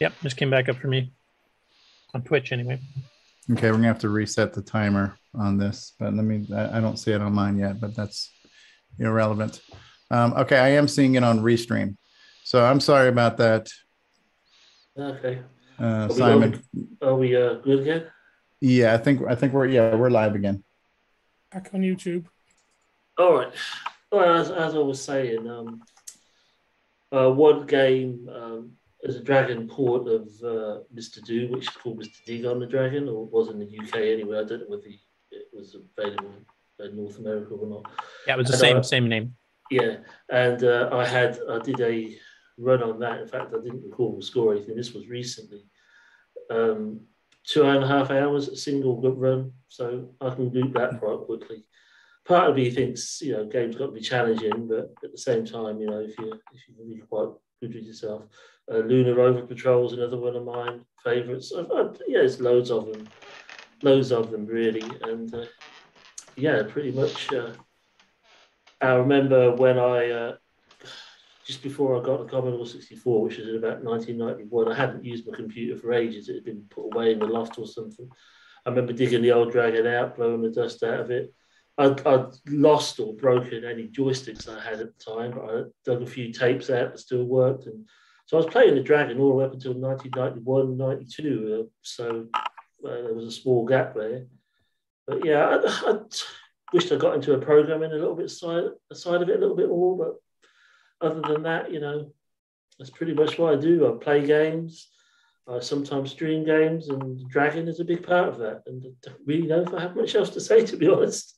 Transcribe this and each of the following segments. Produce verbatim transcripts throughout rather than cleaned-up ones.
Yep, just came back up for me on Twitch anyway. Okay, we're gonna have to reset the timer on this, but let me, I, I don't see it on mine yet, but that's irrelevant. Um, okay, I am seeing it on Restream. So I'm sorry about that. Okay. Uh, are Simon. We, are we uh, good again? Yeah, I think I think we're yeah, we're live again. Back on YouTube. All right. Well, as, as I was saying, um, uh, one game um, is a Dragon port of uh, Mister Do, which is called Mister Dig on the Dragon, or it was in the U K anyway. I don't know whether it was available in North America or not. Yeah, it was the and same I, same name. Yeah, and uh, I had I did a run on that. In fact, I didn't recall the score or anything. This was recently. Um, two and a half hours, a single good run, so I can boot that quite quickly. Part of me thinks, you know, games got to be challenging, but at the same time, you know, if you if you're really quite good with yourself, uh, Lunar Rover Patrol is another one of mine favourites. I've had, yeah, there's loads of them, loads of them really, and uh, yeah, pretty much. Uh, I remember when I uh, just before I got the Commodore sixty-four, which was in about nineteen ninety-one, I hadn't used my computer for ages. It had been put away in the loft or something. I remember digging the old Dragon out, blowing the dust out of it. I'd, I'd lost or broken any joysticks I had at the time, but I dug a few tapes out that still worked. And so I was playing the Dragon all the way up until nineteen ninety-one, ninety-two. Uh, so uh, there was a small gap there. But yeah, I, I wished I got into a programming a little bit side, side of it a little bit more, but other than that, you know, that's pretty much what I do. I play games, I sometimes stream games, and Dragon is a big part of that. And I don't really know if I have much else to say, to be honest.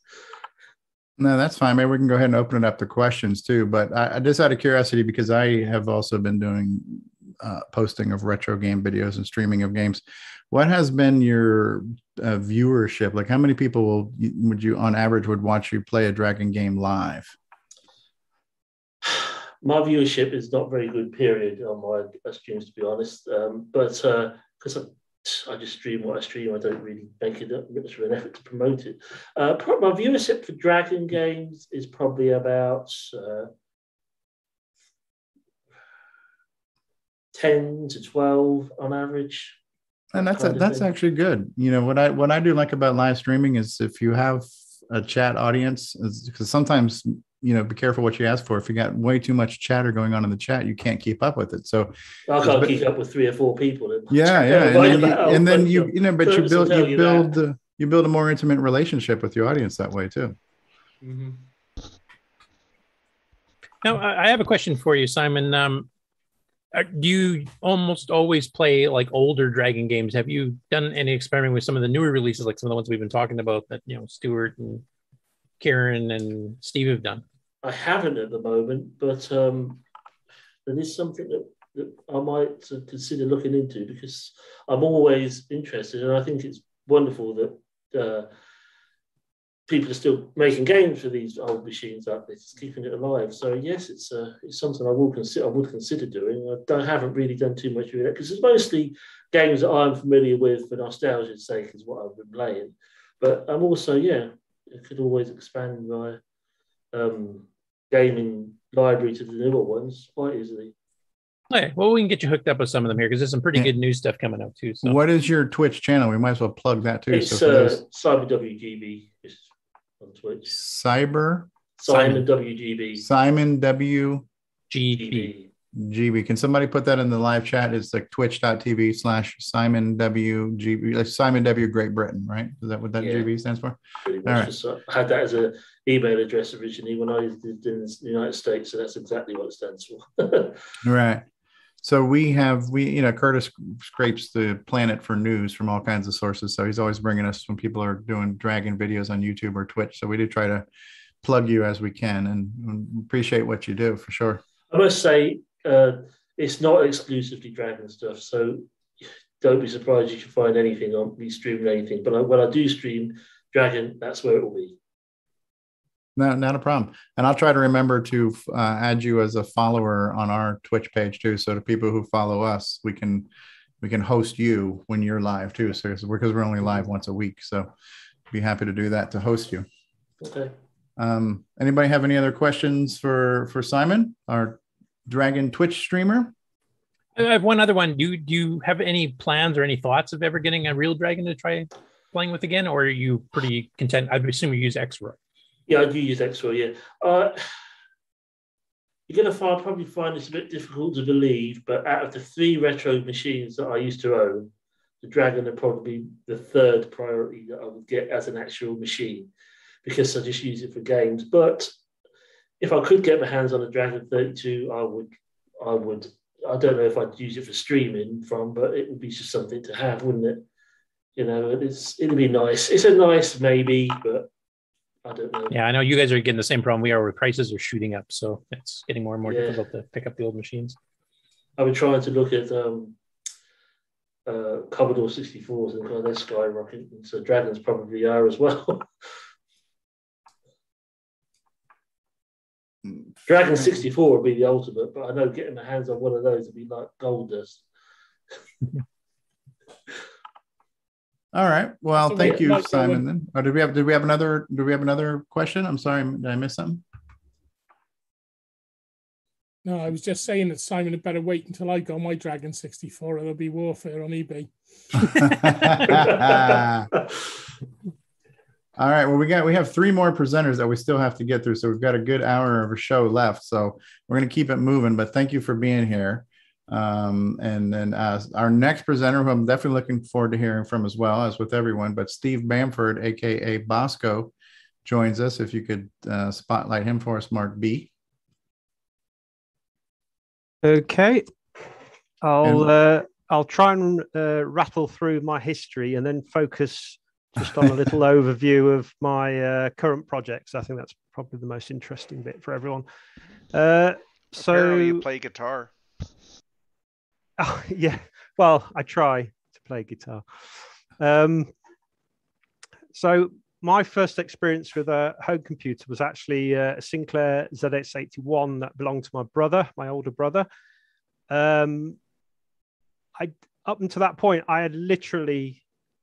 No, that's fine. Maybe we can go ahead and open it up to questions too. But I, I just out of curiosity, because I have also been doing uh, posting of retro game videos and streaming of games. What has been your uh, viewership? Like, how many people will would you, on average, would watch you play a Dragon game live? My viewership is not very good, period, on my streams, to be honest. Um, but because uh, I, I just stream what I stream, I don't really make it up much of an effort to promote it. Uh, pro my viewership for Dragon games is probably about uh, ten to twelve on average. And that's a, that's actually good. You know, what I what I do like about live streaming is if you have a chat audience, because sometimes, you know, be careful what you ask for. If you got way too much chatter going on in the chat, you can't keep up with it. So I can't but, keep up with three or four people. Yeah, yeah, and then, you, and then you, you know, but you build, you build, uh, you build a more intimate relationship with your audience that way too. Mm-hmm. Now, I have a question for you, Simon. Um, do you almost always play like older Dragon games? Have you done any experimenting with some of the newer releases, like some of the ones we've been talking about that, you know, Stuart and Karen and Steve have done? I haven't at the moment, but um, that is something that, that I might consider looking into, because I'm always interested, and I think it's wonderful that uh, people are still making games for these old machines like this, keeping it alive. So yes, it's uh, it's something I will consider. I would consider doing. I don't haven't really done too much of it because it's mostly games that I'm familiar with for nostalgia's sake is what I've been playing. But I'm also yeah, I could always expand my um, gaming library to the newer ones quite easily. All right. Well, we can get you hooked up with some of them here because there's some pretty yeah. good new stuff coming up too. So. What is your Twitch channel? We might as well plug that too. It's so uh, Cyber W G B on Twitch. Cyber? Simon, Simon W G B. Simon W G B. G B. Can somebody put that in the live chat? It's like twitch.tv slash Simon W G B, like Simon W Great Britain, right? Is that what that yeah. G B stands for? Pretty much. All right. So I had that as an email address originally when I was in the United States, so that's exactly what it stands for. Right. So we have, we, you know, Curtis scrapes the planet for news from all kinds of sources. So he's always bringing us when people are doing Dragon videos on YouTube or Twitch. So we do try to plug you as we can and appreciate what you do for sure. I must say, Uh, it's not exclusively Dragon stuff, so don't be surprised if you find anything on me streaming anything. But I, when I do stream Dragon, that's where it will be. No, not a problem. And I'll try to remember to uh, add you as a follower on our Twitch page too. So to people who follow us, we can we can host you when you're live too. So because we're only live once a week, so be happy to do that to host you. Okay. Um, anybody have any other questions for for Simon? Our Dragon Twitch streamer? I have one other one. Do you, do you have any plans or any thoughts of ever getting a real Dragon to try playing with again, or are you pretty content? I assume you use X R O Y. Yeah, I do use X R O Y, yeah. Uh, you're going to find, probably find this a bit difficult to believe, but out of the three retro machines that I used to own, the Dragon would probably be the third priority that I would get as an actual machine, because I just use it for games. But if I could get my hands on a Dragon thirty-two, I would, I would. I don't know if I'd use it for streaming from, but it would be just something to have, wouldn't it? You know, it's it'd be nice. It's a nice maybe, but I don't know. Yeah, I know you guys are getting the same problem we are, where prices are shooting up, so it's getting more and more yeah. difficult to pick up the old machines. I've been trying to look at um, uh, Commodore sixty-fours and kind of they're skyrocketing, so Dragons probably are as well. Dragon sixty-four would be the ultimate, but I know getting my hands on one of those would be like gold dust. All right. Well, so thank we, you, like, Simon. Then, or did we have? Did we have another? Do we have another question? I'm sorry, did I miss something? No, I was just saying that Simon had better wait until I got my Dragon sixty-four, or there'll be warfare on eBay. All right. Well, we got we have three more presenters that we still have to get through, so we've got a good hour of a show left. So we're going to keep it moving. But thank you for being here. Um, and then uh, our next presenter, who I'm definitely looking forward to hearing from as well, as with everyone, but Steve Bamford, aka Bosco, joins us. If you could uh, spotlight him for us, Mark B. Okay, I'll uh, I'll try and uh, rattle through my history and then focus just on a little overview of my uh, current projects. I think that's probably the most interesting bit for everyone. Uh, so apparently you play guitar. Oh, yeah, well, I try to play guitar. Um, so my first experience with a home computer was actually a Sinclair Z X eighty-one that belonged to my brother, my older brother. Um, I, up until that point, I had literally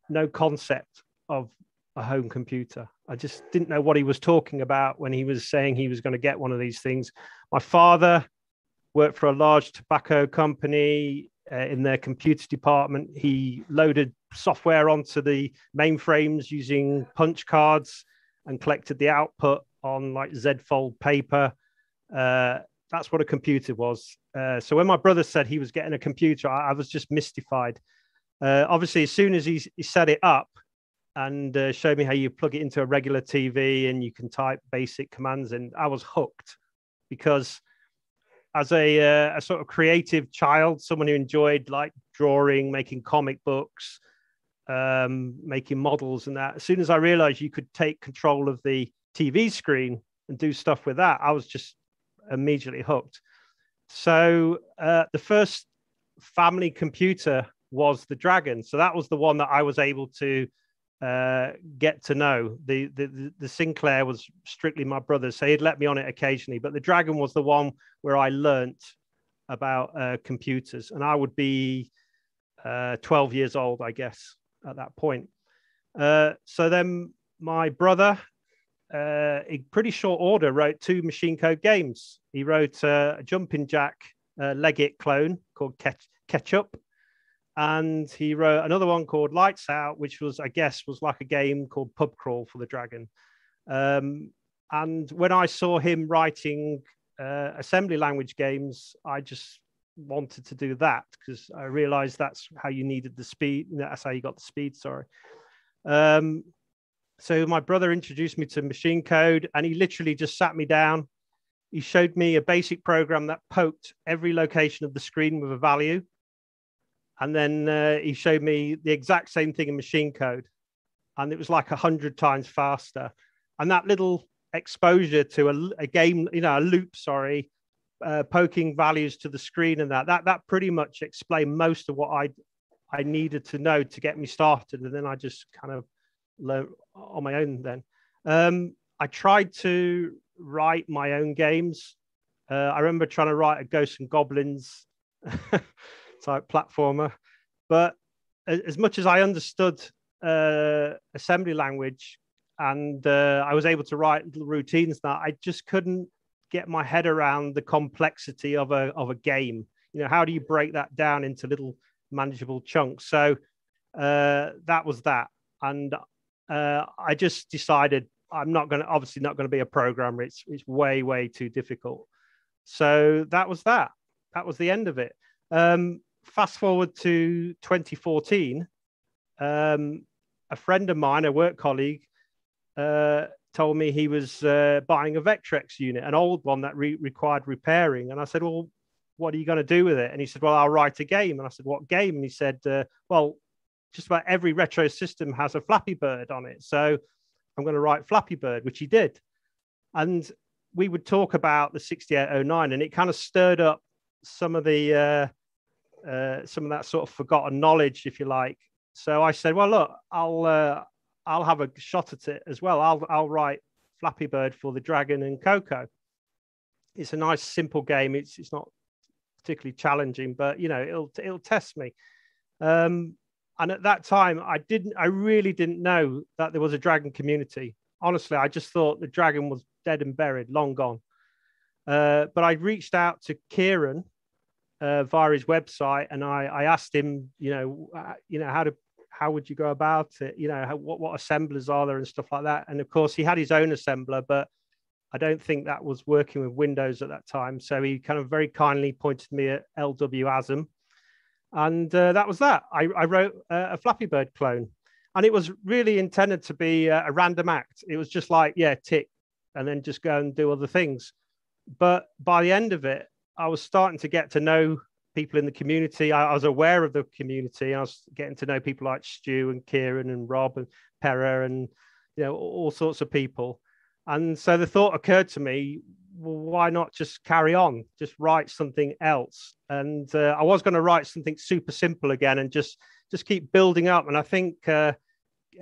no concept of a home computer. I just didn't know what he was talking about when he was saying he was going to get one of these things. My father worked for a large tobacco company uh, in their computer department. He loaded software onto the mainframes using punch cards and collected the output on like Z-fold paper. Uh, that's what a computer was. Uh, so when my brother said he was getting a computer, I, I was just mystified. Uh, obviously, as soon as he, he set it up and uh, showed me how you plug it into a regular T V and you can type basic commands in, I was hooked, because as a, uh, a sort of creative child, someone who enjoyed like drawing, making comic books, um, making models and that, as soon as I realized you could take control of the T V screen and do stuff with that, I was just immediately hooked. So uh, the first family computer was the Dragon. So that was the one that I was able to uh, get to know. The, the, the Sinclair was strictly my brother's, so he'd let me on it occasionally, but the Dragon was the one where I learnt about uh, computers. And I would be uh, twelve years old, I guess, at that point. Uh, so then my brother, uh, in pretty short order, wrote two machine code games. He wrote uh, a Jumpin' Jack uh, Leggett clone called Ketch Ketchup. And he wrote another one called Lights Out, which was, I guess, was like a game called Pub Crawl for the Dragon. Um, and when I saw him writing uh, assembly language games, I just wanted to do that, because I realized that's how you needed the speed. That's how you got the speed, sorry. Um, so my brother introduced me to machine code, and he literally just sat me down. He showed me a basic program that poked every location of the screen with a value. And then uh, he showed me the exact same thing in machine code. And it was like a hundred times faster. And that little exposure to a, a game, you know, a loop, sorry, uh, poking values to the screen and that, that, that pretty much explained most of what I, I needed to know to get me started. And then I just kind of learned on my own then. Um, I tried to write my own games. Uh, I remember trying to write a Ghosts and Goblins type platformer, but as much as I understood uh, assembly language and uh, I was able to write little routines, that I just couldn't get my head around the complexity of a of a game. you know, how do you break that down into little manageable chunks? So uh, that was that. And uh, I just decided I'm not going to, obviously not going to be a programmer. It's, it's way, way too difficult. So that was that. That was the end of it. Um, fast forward to twenty fourteen, um, a friend of mine, a work colleague, uh, told me he was uh, buying a Vectrex unit, an old one that re required repairing. And I said, well, what are you going to do with it? And he said, well, I'll write a game. And I said, what game? And he said, uh, well, just about every retro system has a Flappy Bird on it. So I'm going to write Flappy Bird, which he did. And we would talk about the sixty-eight oh nine, and it kind of stirred up some of the, uh, uh, some of that sort of forgotten knowledge, if you like. So I said, well, look, I'll, uh, I'll have a shot at it as well. I'll, I'll write Flappy Bird for the Dragon and Coco. It's a nice, simple game. It's, it's not particularly challenging, but, you know, it'll, it'll test me. Um, and at that time, I didn't, I really didn't know that there was a Dragon community. Honestly, I just thought the Dragon was dead and buried, long gone. Uh, but I reached out to Kieran uh, via his website, and I, I asked him, you know, uh, you know, how to, how would you go about it? You know, how, what, what assemblers are there and stuff like that. And of course, he had his own assembler, but I don't think that was working with Windows at that time. So he kind of very kindly pointed me at L W A S M. And uh, that was that. I, I wrote uh, a Flappy Bird clone. And it was really intended to be uh, a random act. It was just like, yeah, tick, and then just go and do other things. But by the end of it, I was starting to get to know people in the community. I, I was aware of the community. I was getting to know people like Stu and Kieran and Rob and Pera and, you know, all sorts of people. And so the thought occurred to me, well, why not just carry on, just write something else? And uh, I was going to write something super simple again and just just keep building up. And I think uh,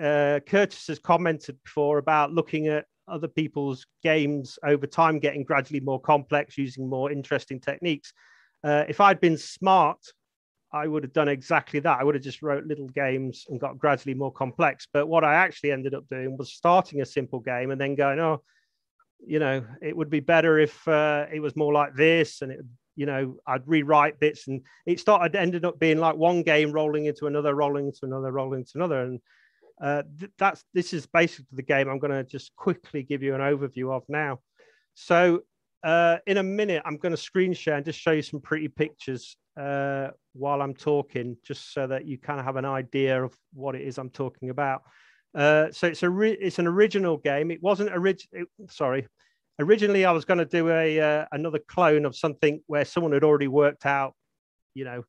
uh, Curtis has commented before about looking at other people's games over time, getting gradually more complex, using more interesting techniques. Uh, if I'd been smart, I would have done exactly that. I would have just wrote little games and got gradually more complex. But what I actually ended up doing was starting a simple game and then going, oh, you know, it would be better if uh, it was more like this. And, it, you know, I'd rewrite bits, and it started, ended up being like one game rolling into another, rolling into another, rolling into another. And Uh, th that's this is basically the game I'm going to just quickly give you an overview of now. So uh, in a minute, I'm going to screen share and just show you some pretty pictures uh, while I'm talking, just so that you kind of have an idea of what it is I'm talking about. Uh, so it's a it's an original game. It wasn't original. Sorry, originally I was going to do a uh, another clone of something where someone had already worked out, you know,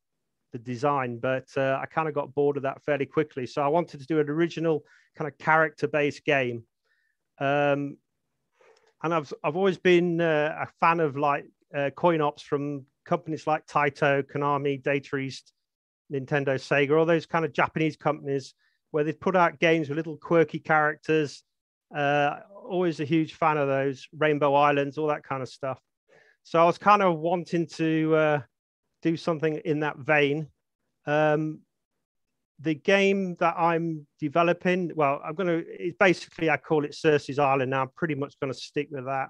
the design, but uh, I kind of got bored of that fairly quickly. So I wanted to do an original kind of character-based game. Um, and I've, I've always been uh, a fan of like uh, coin ops from companies like Taito, Konami, Data East, Nintendo, Sega, all those kind of Japanese companies where they've put out games with little quirky characters. Uh, always a huge fan of those, Rainbow Islands, all that kind of stuff. So I was kind of wanting to uh, do something in that vein. Um, the game that I'm developing, well, I'm going to, it's basically, I call it Circe's Island now. I'm pretty much going to stick with that.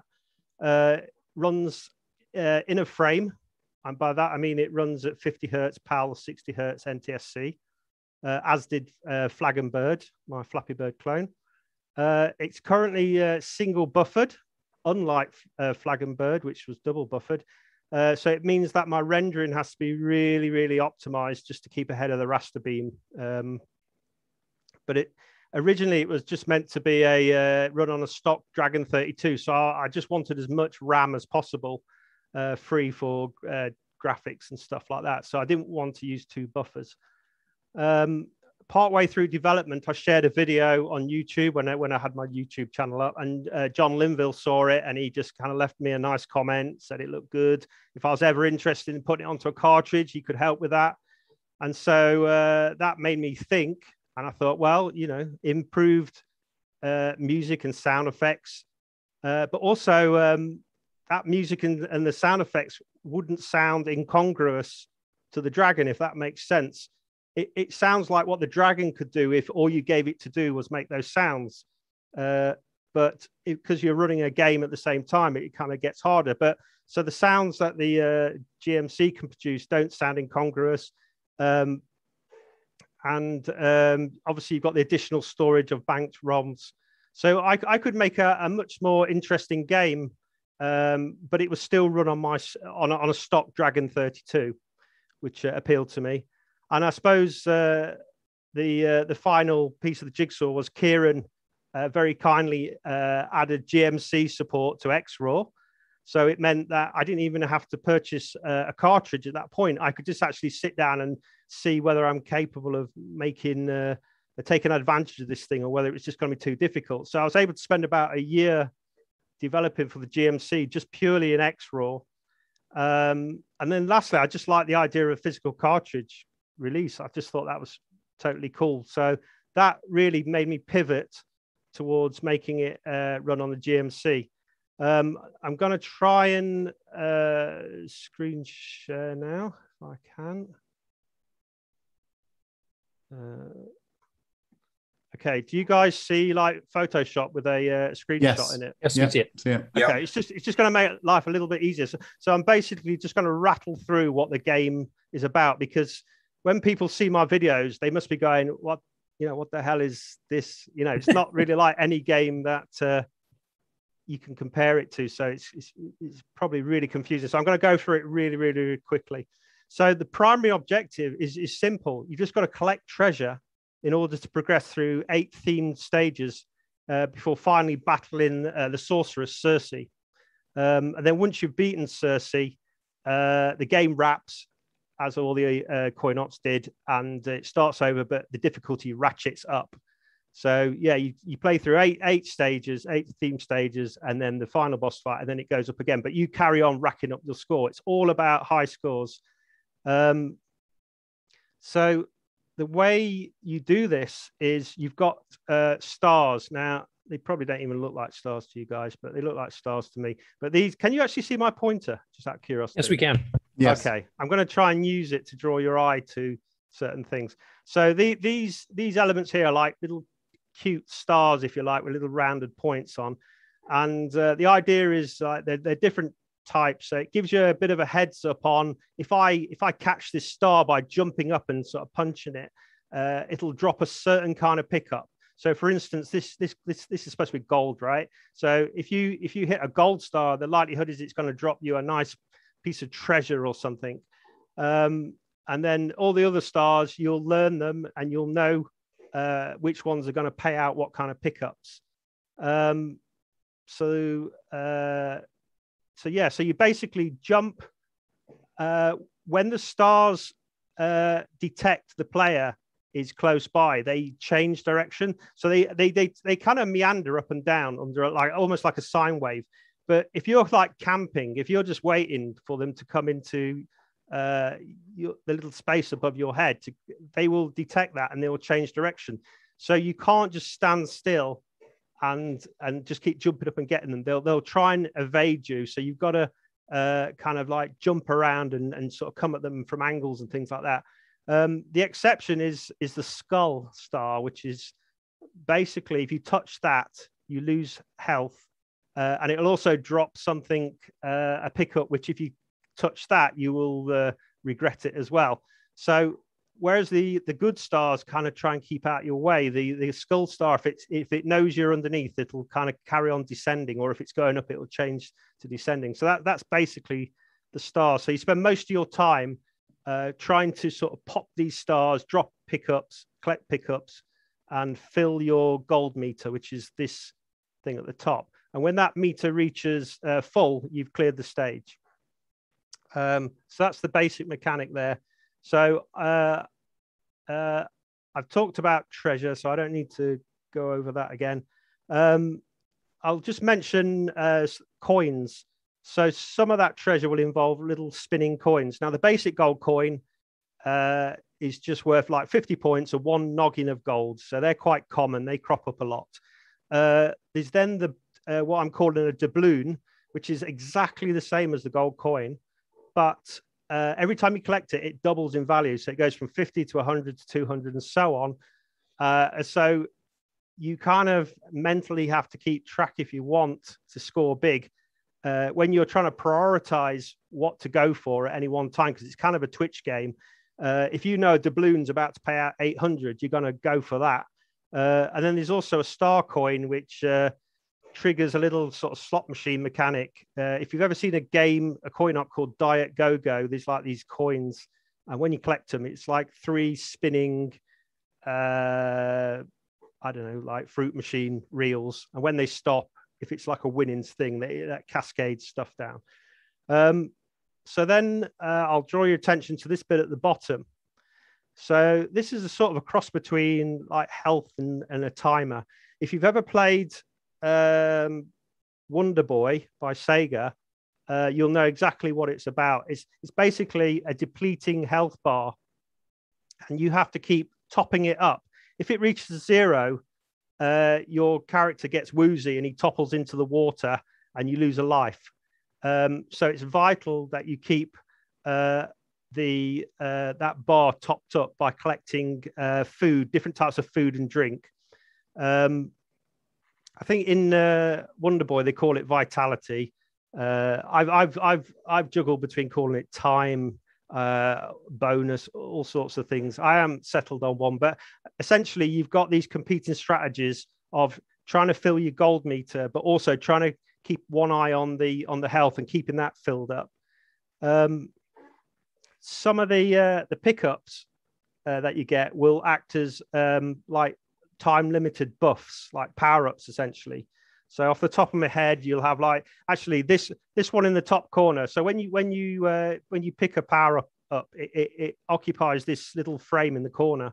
Uh, runs uh, in a frame. And by that, I mean, it runs at fifty hertz, PAL, sixty hertz, N T S C, uh, as did uh, Flag and Bird, my Flappy Bird clone. Uh, it's currently uh, single buffered, unlike uh, Flag and Bird, which was double buffered. Uh, so it means that my rendering has to be really, really optimized just to keep ahead of the raster beam. Um, but it originally it was just meant to be a uh, run on a stock Dragon thirty-two. So I, I just wanted as much RAM as possible, uh, free for uh, graphics and stuff like that. So I didn't want to use two buffers. Um, partway through development, I shared a video on YouTube when I, when I had my YouTube channel up, and uh, John Linville saw it, and he just kind of left me a nice comment, said it looked good. If I was ever interested in putting it onto a cartridge, he could help with that. And so uh, that made me think, and I thought, well, you know, improved uh, music and sound effects, uh, but also um, that music and, and the sound effects wouldn't sound incongruous to the Dragon, if that makes sense. It, it sounds like what the Dragon could do if all you gave it to do was make those sounds. Uh, but because you're running a game at the same time, it kind of gets harder. But so the sounds that the uh, G M C can produce don't sound incongruous. Um, and um, obviously you've got the additional storage of banked ROMs. So I, I could make a, a much more interesting game, um, but it was still run on my on a, on a stock Dragon thirty-two, which uh, appealed to me. And I suppose uh, the uh, the final piece of the jigsaw was Kieran uh, very kindly uh, added G M C support to X RAW, so it meant that I didn't even have to purchase uh, a cartridge at that point. I could just actually sit down and see whether I'm capable of making uh, taking advantage of this thing, or whether it's just going to be too difficult. So I was able to spend about a year developing for the G M C just purely in X RAW. Um, and then lastly, I just like the idea of physical cartridge release. I just thought that was totally cool. So that really made me pivot towards making it uh, run on the G M C. Um, I'm going to try and uh, screen share now, if I can. Uh, Okay, do you guys see like Photoshop with a uh, screenshot yes. in it? Yes, yes, we see it. Okay, yep. it's just it's just going to make life a little bit easier. So, so I'm basically just going to rattle through what the game is about, because when people see my videos, they must be going, "What, you know, what the hell is this?" You know, it's not really like any game that uh, you can compare it to. So it's, it's it's probably really confusing. So I'm going to go through it really, really, really quickly. So the primary objective is is simple. You've just got to collect treasure in order to progress through eight themed stages uh, before finally battling uh, the sorceress Circe. Um, and then once you've beaten Circe, uh, the game wraps, as all the uh, Coinots did, and it starts over, but the difficulty ratchets up. So yeah, you, you play through eight, eight stages, eight themed stages, and then the final boss fight, and then it goes up again, but you carry on racking up your score. It's all about high scores. Um, so, the way you do this is you've got uh, stars. Now, they probably don't even look like stars to you guys, but they look like stars to me. But these, can you actually see my pointer? Just out of curiosity. Yes, we can. Yes. Okay. I'm going to try and use it to draw your eye to certain things. So the, these, these elements here are like little cute stars, if you like, with little rounded points on. And uh, the idea is uh, they're, they're different type, so it gives you a bit of a heads up on if I if I catch this star by jumping up and sort of punching it, uh, it'll drop a certain kind of pickup. So for instance, this this this this is supposed to be gold, right? So if you if you hit a gold star, the likelihood is it's going to drop you a nice piece of treasure or something. Um, and then all the other stars, you'll learn them and you'll know uh, which ones are going to pay out what kind of pickups. Um, so. Uh, So, yeah, so you basically jump uh, when the stars uh, detect the player is close by, they change direction. So they they they, they kind of meander up and down under like almost like a sine wave. But if you're like camping, if you're just waiting for them to come into uh, your, the little space above your head, to, they will detect that and they will change direction. So you can't just stand still and and just keep jumping up and getting them. They'll they'll try and evade you. So you've got to uh, kind of like jump around and, and sort of come at them from angles and things like that. Um, the exception is is the skull star, which is basically if you touch that, you lose health. Uh, and it'll also drop something, uh, a pickup, which if you touch that, you will uh, regret it as well. So whereas the, the good stars kind of try and keep out your way, the, the skull star, if, it's, if it knows you're underneath, it'll kind of carry on descending, or if it's going up, it'll change to descending. So that, that's basically the star. So you spend most of your time uh, trying to sort of pop these stars, drop pickups, collect pickups, and fill your gold meter, which is this thing at the top. And when that meter reaches uh, full, you've cleared the stage. Um, so that's the basic mechanic there. So uh, uh, I've talked about treasure, so I don't need to go over that again. Um, I'll just mention uh, coins. So some of that treasure will involve little spinning coins. Now, the basic gold coin uh, is just worth like fifty points or one noggin of gold. So they're quite common. They crop up a lot. Uh, there's then the uh, what I'm calling a doubloon, which is exactly the same as the gold coin, but Uh, every time you collect it, it doubles in value. So it goes from fifty to one hundred to two hundred and so on. Uh, so you kind of mentally have to keep track if you want to score big uh, when you're trying to prioritize what to go for at any one time, because it's kind of a Twitch game. Uh, if you know doubloon's about to pay out eight hundred, you're going to go for that. Uh, and then there's also a star coin, which uh, triggers a little sort of slot machine mechanic. Uh, if you've ever seen a game, a coin op called Diet Go-Go, there's like these coins. And when you collect them, it's like three spinning, uh, I don't know, like fruit machine reels. And when they stop, if it's like a winnings thing, they, that cascades stuff down. Um, so then uh, I'll draw your attention to this bit at the bottom. So this is a sort of a cross between like health and, and a timer. If you've ever played um, Wonder Boy by Sega, uh, you'll know exactly what it's about. It's, it's basically a depleting health bar, and you have to keep topping it up. If it reaches zero, uh, your character gets woozy and he topples into the water and you lose a life. Um, so it's vital that you keep uh, the uh, that bar topped up by collecting uh, food, different types of food and drink. Um, I think in uh, Wonder Boy they call it vitality. Uh, I've I've I've I've juggled between calling it time, uh, bonus, all sorts of things. I am settled on one, but essentially you've got these competing strategies of trying to fill your gold meter, but also trying to keep one eye on the on the health and keeping that filled up. Um, some of the uh, the pickups uh, that you get will act as um, like time limited buffs, like power ups essentially. So off the top of my head, you'll have like actually this this one in the top corner. So when you when you uh, when you pick a power up, up it, it, it occupies this little frame in the corner,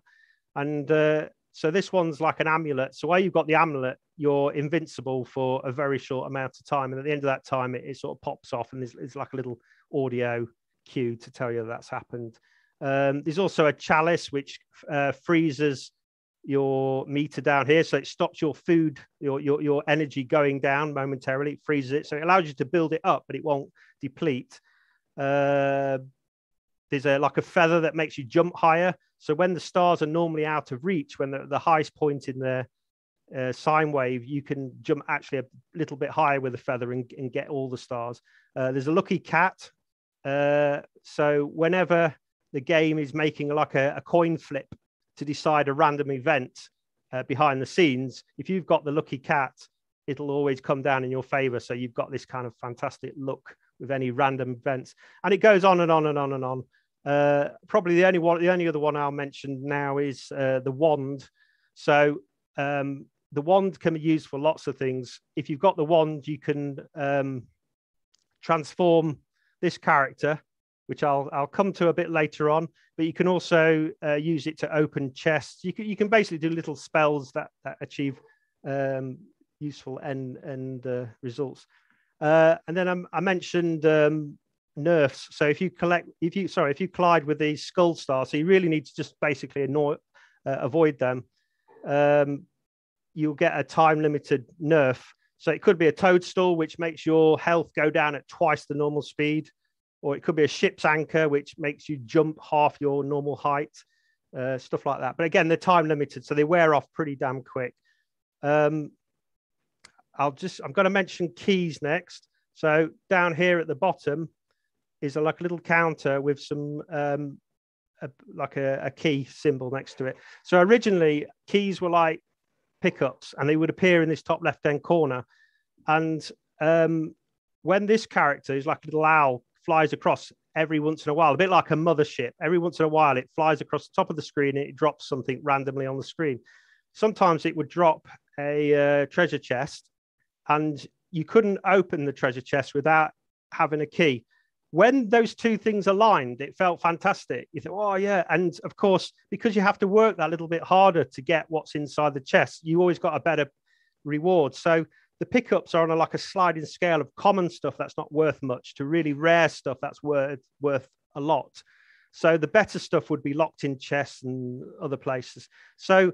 and uh, so this one's like an amulet. So where you've got the amulet, you're invincible for a very short amount of time, and at the end of that time, it, it sort of pops off, and there's, it's like a little audio cue to tell you that that's happened. Um, there's also a chalice which uh, freezes your meter down here, so it stops your food, your, your your energy going down momentarily. It freezes it, so it allows you to build it up, but it won't deplete. Uh, there's a like a feather that makes you jump higher. So when the stars are normally out of reach, when the, the highest point in the uh, sine wave, you can jump actually a little bit higher with a feather and, and get all the stars. Uh, there's a lucky cat. Uh, so whenever the game is making like a, a coin flip to decide a random event uh, behind the scenes, if you've got the lucky cat, it'll always come down in your favor. So you've got this kind of fantastic look with any random events. And it goes on and on and on and on. Uh, probably the only one, the only other one I'll mention now is uh, the wand. So um, the wand can be used for lots of things. If you've got the wand, you can um, transform this character, which I'll, I'll come to a bit later on, but you can also uh, use it to open chests. You can, you can basically do little spells that, that achieve um, useful end, end uh, results. Uh, and then I'm, I mentioned um, nerfs. So if you collect, if you, sorry, if you collide with these skull stars, so you really need to just basically annoy, uh, avoid them. Um, you'll get a time limited nerf. So it could be a toadstool, which makes your health go down at twice the normal speed. Or it could be a ship's anchor, which makes you jump half your normal height, uh, stuff like that. But again, they're time limited, so they wear off pretty damn quick. Um, I'll just, I'm going to mention keys next. So down here at the bottom is a, like a little counter with some, um, a, like a, a key symbol next to it. So originally keys were like pickups and they would appear in this top left-hand corner. And um, when this character is like a little owl, flies across every once in a while, a bit like a mothership. Every once in a while, it flies across the top of the screen and it drops something randomly on the screen. Sometimes it would drop a uh, treasure chest, and you couldn't open the treasure chest without having a key. When those two things aligned, it felt fantastic. You thought, oh yeah. And of course, because you have to work that little bit harder to get what's inside the chest, you always got a better reward. So the pickups are on a, like a sliding scale of common stuff that's not worth much to really rare stuff that's worth, worth a lot. So the better stuff would be locked in chests and other places. So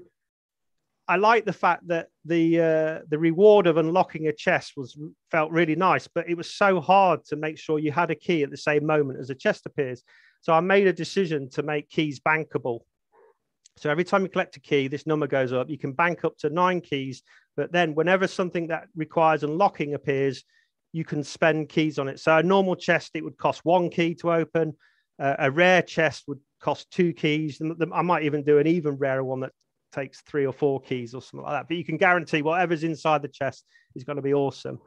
I like the fact that the uh, the reward of unlocking a chest was felt really nice, but it was so hard to make sure you had a key at the same moment as a chest appears. So I made a decision to make keys bankable. So every time you collect a key, this number goes up. You can bank up to nine keys, but then whenever something that requires unlocking appears, you can spend keys on it. So a normal chest, it would cost one key to open. Uh, a rare chest would cost two keys. I might even do an even rarer one that takes three or four keys or something like that. But you can guarantee whatever's inside the chest is going to be awesome.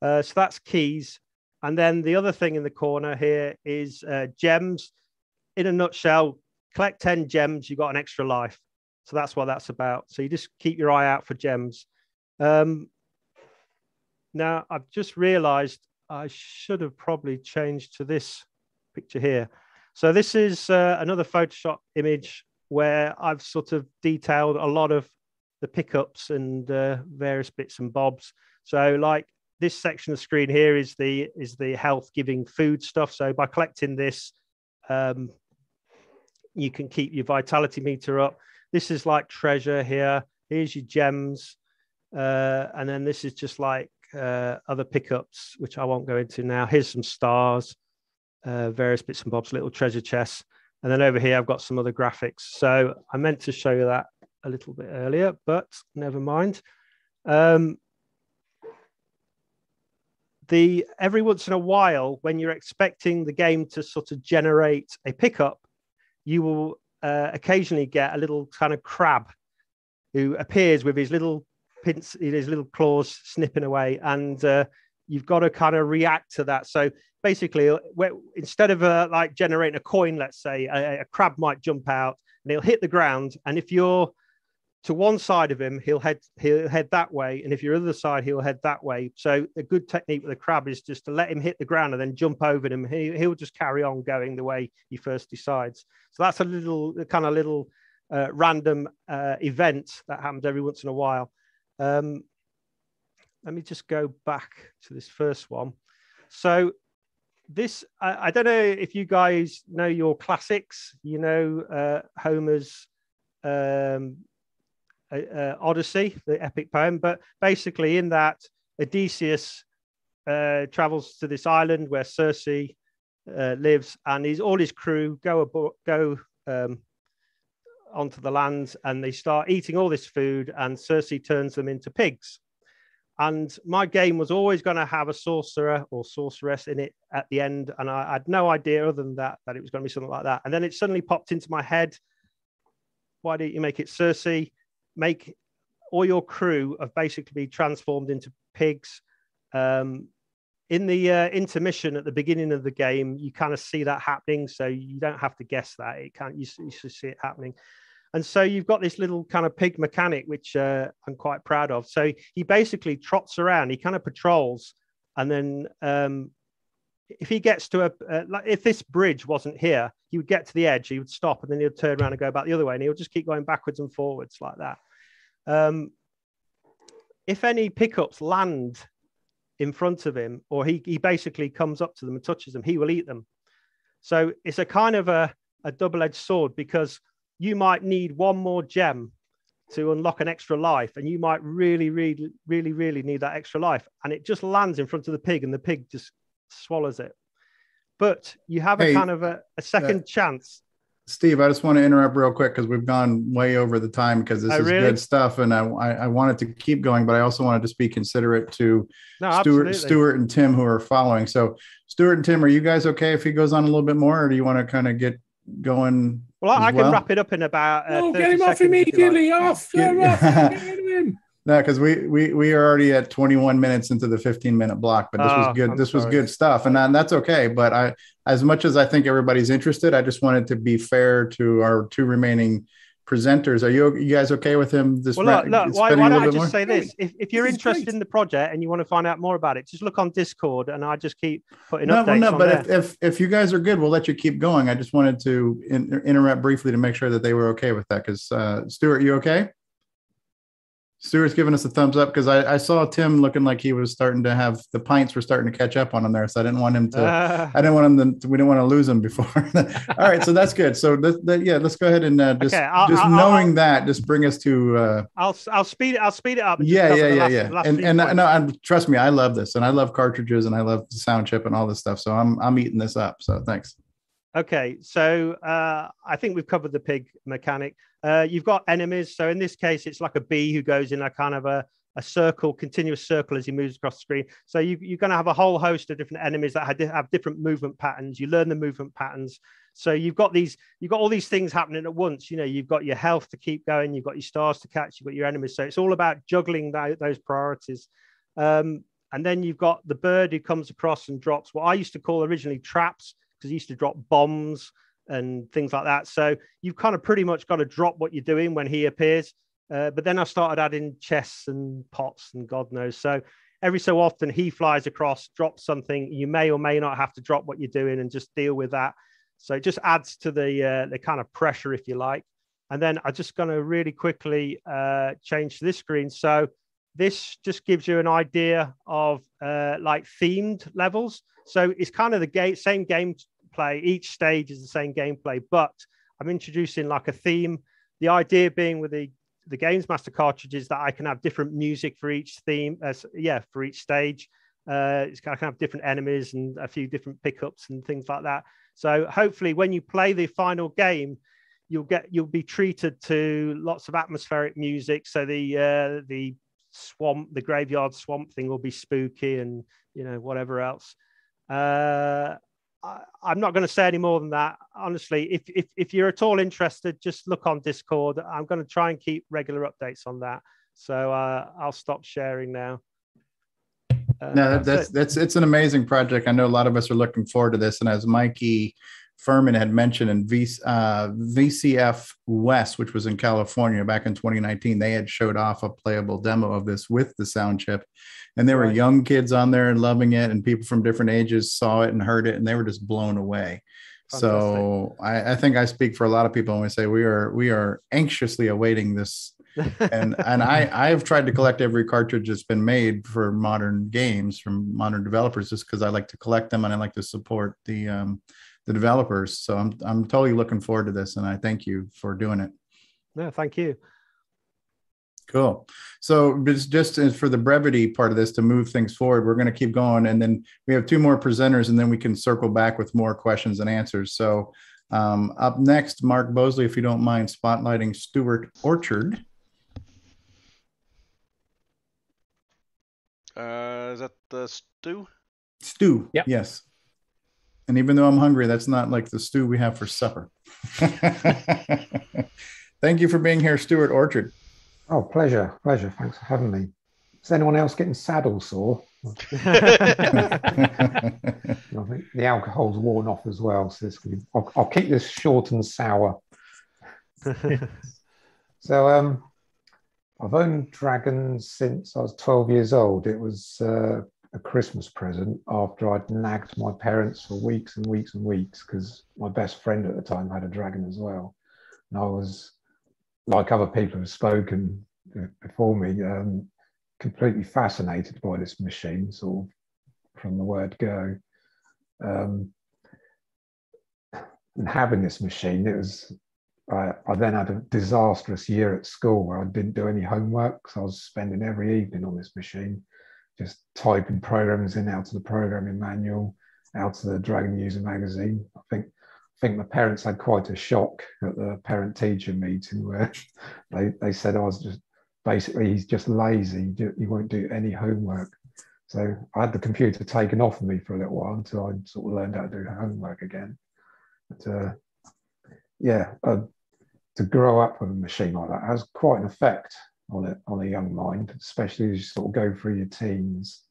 Uh, so that's keys. And then the other thing in the corner here is uh, gems. In a nutshell, collect ten gems, you've got an extra life. So that's what that's about. So you just keep your eye out for gems. Um, now, I've just realized I should have probably changed to this picture here. So this is uh, another Photoshop image where I've sort of detailed a lot of the pickups and uh, various bits and bobs. So like this section of the screen here is the, is the health giving food stuff. So by collecting this, um, you can keep your vitality meter up. This is like treasure here. Here's your gems. Uh, and then this is just like uh, other pickups, which I won't go into now. Here's some stars, uh, various bits and bobs, little treasure chests. And then over here, I've got some other graphics. So I meant to show you that a little bit earlier, but never mind. Um, the every once in a while, when you're expecting the game to sort of generate a pickup, you will uh, occasionally get a little kind of crab who appears with his little pins, his little claws snipping away, and uh, you've got to kind of react to that. So basically, instead of uh, like generating a coin, let's say, a, a crab might jump out and he'll hit the ground. And if you're to one side of him, he'll head he'll head that way. And if you're on the other side, he'll head that way. So a good technique with a crab is just to let him hit the ground and then jump over him. He, he'll just carry on going the way he first decides. So that's a little kind of little uh, random uh, event that happens every once in a while. Um, let me just go back to this first one. So this, I, I don't know if you guys know your classics, you know, uh, Homer's um, uh, uh, Odyssey, the epic poem, but basically in that Odysseus uh, travels to this island where Circe uh, lives, and he's, all his crew go, abo go um, onto the land, and they start eating all this food, and Circe turns them into pigs. And my game was always going to have a sorcerer or sorceress in it at the end. And I had no idea other than that, that it was going to be something like that. And then it suddenly popped into my head. Why don't you make it Circe? Make all your crew have basically transformed into pigs. Um, in the uh, intermission at the beginning of the game, you kind of see that happening. So you don't have to guess that. It can't, you, you should see it happening. And so you've got this little kind of pig mechanic, which uh, I'm quite proud of. So he basically trots around, he kind of patrols. And then um, if he gets to a, uh, like if this bridge wasn't here, he would get to the edge, he would stop, and then he'll turn around and go back the other way. And he'll just keep going backwards and forwards like that. Um, if any pickups land in front of him, or he, he basically comes up to them and touches them, he will eat them. So it's a kind of a, a double-edged sword, because you might need one more gem to unlock an extra life, and you might really, really, really, really need that extra life. And it just lands in front of the pig, and the pig just swallows it. But you have hey, a kind of a, a second uh, chance. Steve, I just want to interrupt real quick because we've gone way over the time, because this oh, is really? good stuff, and I, I, I wanted to keep going, but I also wanted to be considerate to no, Stuart, Stuart and Tim, who are following. So Stuart and Tim, are you guys okay if he goes on a little bit more, or do you want to kind of get going? Well, I, I can well. wrap it up in about. Uh, no, get him off immediately! Like. Off! Get, off. Get him in. No, because we we we are already at twenty-one minutes into the fifteen-minute block, but this oh, was good. I'm this sorry. was good stuff, and that's okay. But I, as much as I think everybody's interested, I just wanted to be fair to our two remaining presenters. Are you you guys okay with him? This well, look, look, why, why don't I just more? say this? If, if you're this interested in the project and you want to find out more about it, just look on Discord, and I just keep putting no, updates. No, no, but there. If, if if you guys are good, we'll let you keep going. I just wanted to in, interrupt briefly to make sure that they were okay with that. Because uh, Stuart, you okay? Stuart's giving us a thumbs up because I, I saw Tim looking like he was starting to have the pints were starting to catch up on him there. So I didn't want him to, uh, I didn't want him to, we didn't want to lose him before. All right. So that's good. So that, that, yeah, let's go ahead and uh, just, okay, I'll, just I'll, knowing I'll, that just bring us to, uh, I'll, I'll speed it. I'll speed it up. Yeah. Yeah. Yeah. Last, yeah. And, and, and no, and trust me, I love this, and I love cartridges, and I love the sound chip and all this stuff. So I'm, I'm eating this up. So thanks. Okay. So uh, I think we've covered the pig mechanic. Uh, you've got enemies. So in this case, it's like a bee who goes in a kind of a, a circle, continuous circle as he moves across the screen. So you, you're going to have a whole host of different enemies that have, have different movement patterns. You learn the movement patterns. So you've got these, you've got all these things happening at once. You know, you've got your health to keep going. You've got your stars to catch. You've got your enemies. So it's all about juggling that, those priorities. Um, and then you've got the bird who comes across and drops what I used to call originally traps, because he used to drop bombs and things like that. So you've kind of pretty much got to drop what you're doing when he appears. Uh, but then I started adding chests and pots and God knows. So every so often he flies across, drops something. You may or may not have to drop what you're doing and just deal with that. So it just adds to the, uh, the kind of pressure, if you like. And then I'm just going to really quickly uh, change to this screen. So this just gives you an idea of uh, like themed levels. So it's kind of the game, same gameplay. Each stage is the same gameplay, but I'm introducing like a theme. The idea being with the the Games Master cartridges that I can have different music for each theme, uh, yeah, for each stage. Uh, it's, I can have different enemies and a few different pickups and things like that. So hopefully when you play the final game, you'll get you'll be treated to lots of atmospheric music. So the uh, the swamp, the graveyard swamp thing will be spooky and, you know, whatever else. Uh, I, I'm not going to say any more than that. Honestly, if, if, if you're at all interested, just look on Discord. I'm going to try and keep regular updates on that. So uh, I'll stop sharing now. Uh, no, that's, that's, it's an amazing project. I know a lot of us are looking forward to this. And as Mikey Furman had mentioned in v, uh, V C F West, which was in California back in twenty nineteen, they had showed off a playable demo of this with the sound chip. And there were young kids on there and loving it, and people from different ages saw it and heard it, and they were just blown away. Fantastic. So I, I think I speak for a lot of people when we say we are we are anxiously awaiting this. and and I I've tried to collect every cartridge that's been made for modern games from modern developers, just because I like to collect them and I like to support the um, the developers. So I'm I'm totally looking forward to this, and I thank you for doing it. No, thank you. Cool. So just, just for the brevity part of this, to move things forward, we're going to keep going. And then we have two more presenters, and then we can circle back with more questions and answers. So um, up next, Mark Bosley, if you don't mind spotlighting Stuart Orchard. Uh, is that the stew? Stew, yep. Yes. And even though I'm hungry, that's not like the stew we have for supper. Thank you for being here, Stuart Orchard. Oh, pleasure, pleasure. Thanks for having me. Is anyone else getting saddle sore? I think the alcohol's worn off as well, so it's gonna be, I'll, I'll keep this short and sour. So um, I've owned Dragon since I was twelve years old. It was uh, a Christmas present after I'd nagged my parents for weeks and weeks and weeks, because my best friend at the time had a Dragon as well, and I was, like other people have spoken before me, um, completely fascinated by this machine, sort of from the word go. Um, and having this machine, it was, I, I then had a disastrous year at school where I didn't do any homework, because I was spending every evening on this machine, just typing programs in, out of the programming manual, out of the Dragon User magazine. I think I think my parents had quite a shock at the parent-teacher meeting where they, they said I was just, basically, he's just lazy, he won't do any homework. So I had the computer taken off of me for a little while until I sort of learned how to do homework again. But uh, yeah, uh, to grow up with a machine like that has quite an effect on a, on a young mind, especially as you sort of go through your teens.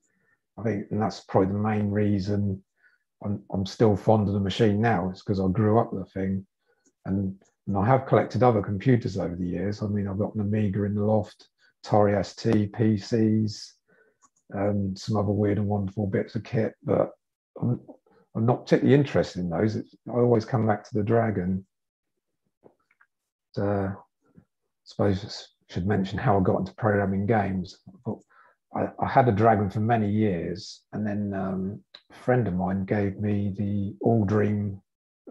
I think, and that's probably the main reason I'm, I'm still fond of the machine now. It's because I grew up with the thing, and, and I have collected other computers over the years. I mean, I've got an Amiga in the loft, Atari S T, P Cs, um, some other weird and wonderful bits of kit, but I'm, I'm not particularly interested in those. It's, I always come back to the Dragon. But, uh, I suppose I should mention how I got into programming games. But, I, I had a Dragon for many years, and then um, a friend of mine gave me the All Dream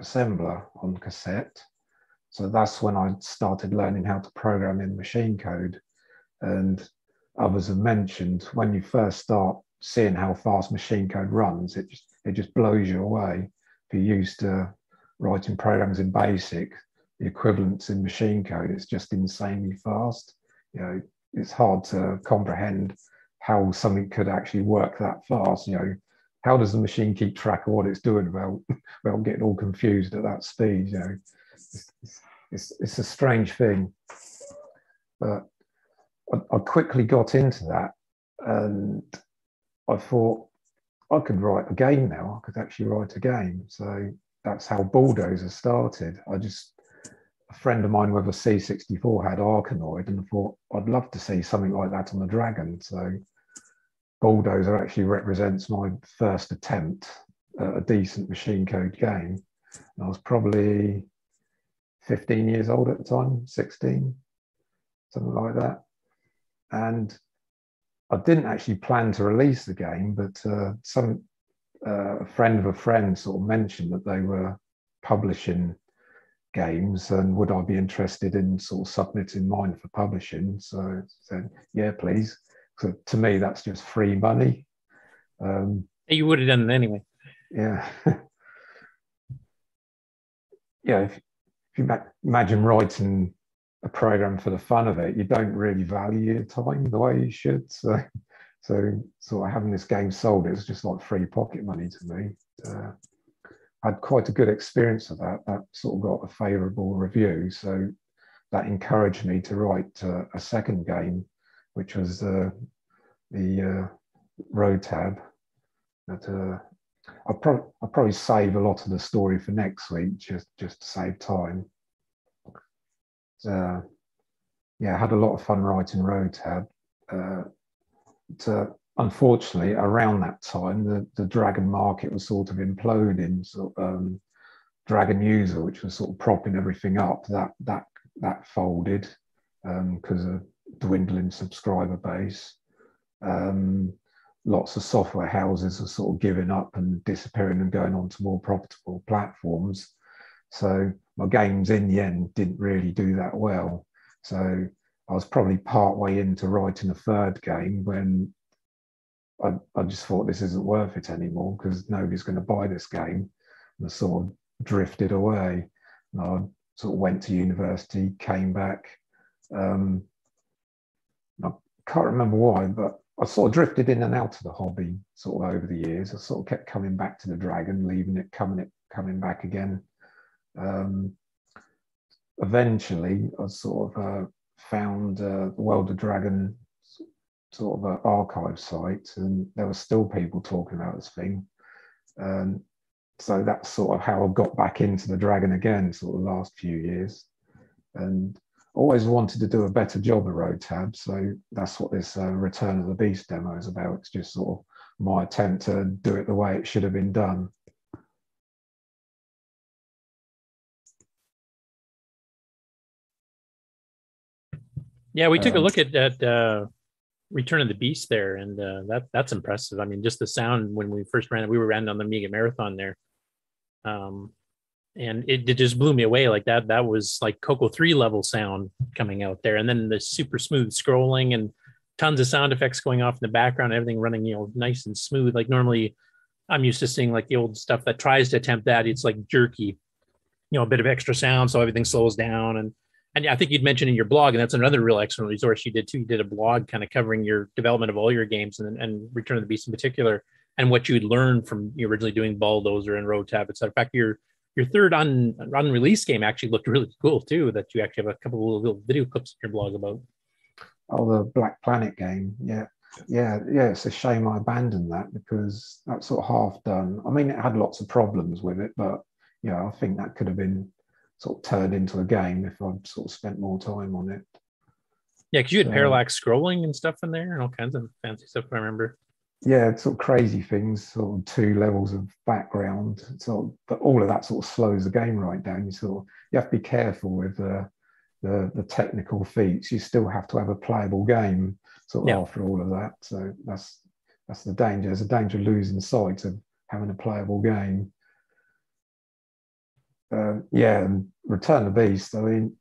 assembler on cassette. So that's when I started learning how to program in machine code. And others have mentioned, when you first start seeing how fast machine code runs, it just, it just blows you away. If you're used to writing programs in BASIC, the equivalents in machine code. It's just insanely fast. You know, it's hard to comprehend how something could actually work that fast. You know, how does the machine keep track of what it's doing without, without getting all confused at that speed? You know, it's, it's, it's a strange thing. But I, I quickly got into that, and I thought I could write a game now. I could actually write a game. So that's how Bulldozer started. I just, a friend of mine with a C sixty-four had Arkanoid, and I thought I'd love to see something like that on the Dragon. So Bulldozer actually represents my first attempt at a decent machine code game. And I was probably fifteen years old at the time, sixteen, something like that. And I didn't actually plan to release the game, but uh, some uh, a friend of a friend sort of mentioned that they were publishing games, and would I be interested in sort of submitting mine for publishing? So I said, yeah, please. So to me, that's just free money. Um, you would have done it anyway. Yeah. Yeah, if, if you imagine writing a program for the fun of it, you don't really value your time the way you should. So, so sort of having this game sold, it was just like free pocket money to me. Uh, I had quite a good experience of that. That sort of got a favourable review, so that encouraged me to write uh, a second game, which was uh, the uh, Road Tab. But, uh, I'll, pro I'll probably save a lot of the story for next week, just just to save time. Uh, yeah, I had a lot of fun writing Road Tab. Uh, but, uh, unfortunately, around that time, the, the Dragon market was sort of imploding. So, um, Dragon User, which was sort of propping everything up, that that that folded because um, of dwindling subscriber base. Um, lots of software houses were sort of giving up and disappearing and going on to more profitable platforms. So my games in the end didn't really do that well. So I was probably partway into writing a third game when I, I just thought this isn't worth it anymore because nobody's going to buy this game. And I sort of drifted away. And I sort of went to university, came back. Um, I can't remember why, but I sort of drifted in and out of the hobby sort of over the years. I sort of kept coming back to the Dragon, leaving it, coming, it, coming back again. Um, eventually I sort of uh, found uh, the World of Dragon sort of an archive site, and there were still people talking about this thing. Um, so that's sort of how I got back into the Dragon again, sort of the last few years. And always wanted to do a better job of Road Tab, so that's what this uh, Return of the Beast demo is about. It's just sort of my attempt to do it the way it should have been done. Yeah, we took um, a look at that uh, Return of the Beast there, and uh, that that's impressive. I mean, just the sound when we first ran it, we were ran on the Mega Marathon there, um, and it, it just blew me away. Like that, that was like Coco three level sound coming out there, and then the super smooth scrolling and tons of sound effects going off in the background, everything running, you know, nice and smooth. Like normally, I'm used to seeing like the old stuff that tries to attempt that. It's like jerky, you know, a bit of extra sound, so everything slows down. And And I think you'd mentioned in your blog, and that's another real excellent resource you did too. You did a blog kind of covering your development of all your games and, and Return of the Beast in particular, and what you'd learned from you originally doing Bulldozer and Road Tab, et cetera. In fact, your your third un, unreleased game actually looked really cool too, that you actually have a couple of little, little video clips in your blog about. Oh, the Black Planet game. Yeah. Yeah. Yeah. It's a shame I abandoned that because that's sort of half done. I mean, it had lots of problems with it, but yeah, I think that could have been sort of turned into a game if I'd sort of spent more time on it. Yeah, because you had so, parallax scrolling and stuff in there and all kinds of fancy stuff, I remember. Yeah, it's sort of crazy things, sort of two levels of background. Sort of, but all of that sort of slows the game right down. You sort of, you have to be careful with uh, the, the technical feats. You still have to have a playable game sort of yeah. after all of that. So that's, that's the danger. There's a danger of losing sight of having a playable game. Uh, yeah, and Return of the Beast, I mean,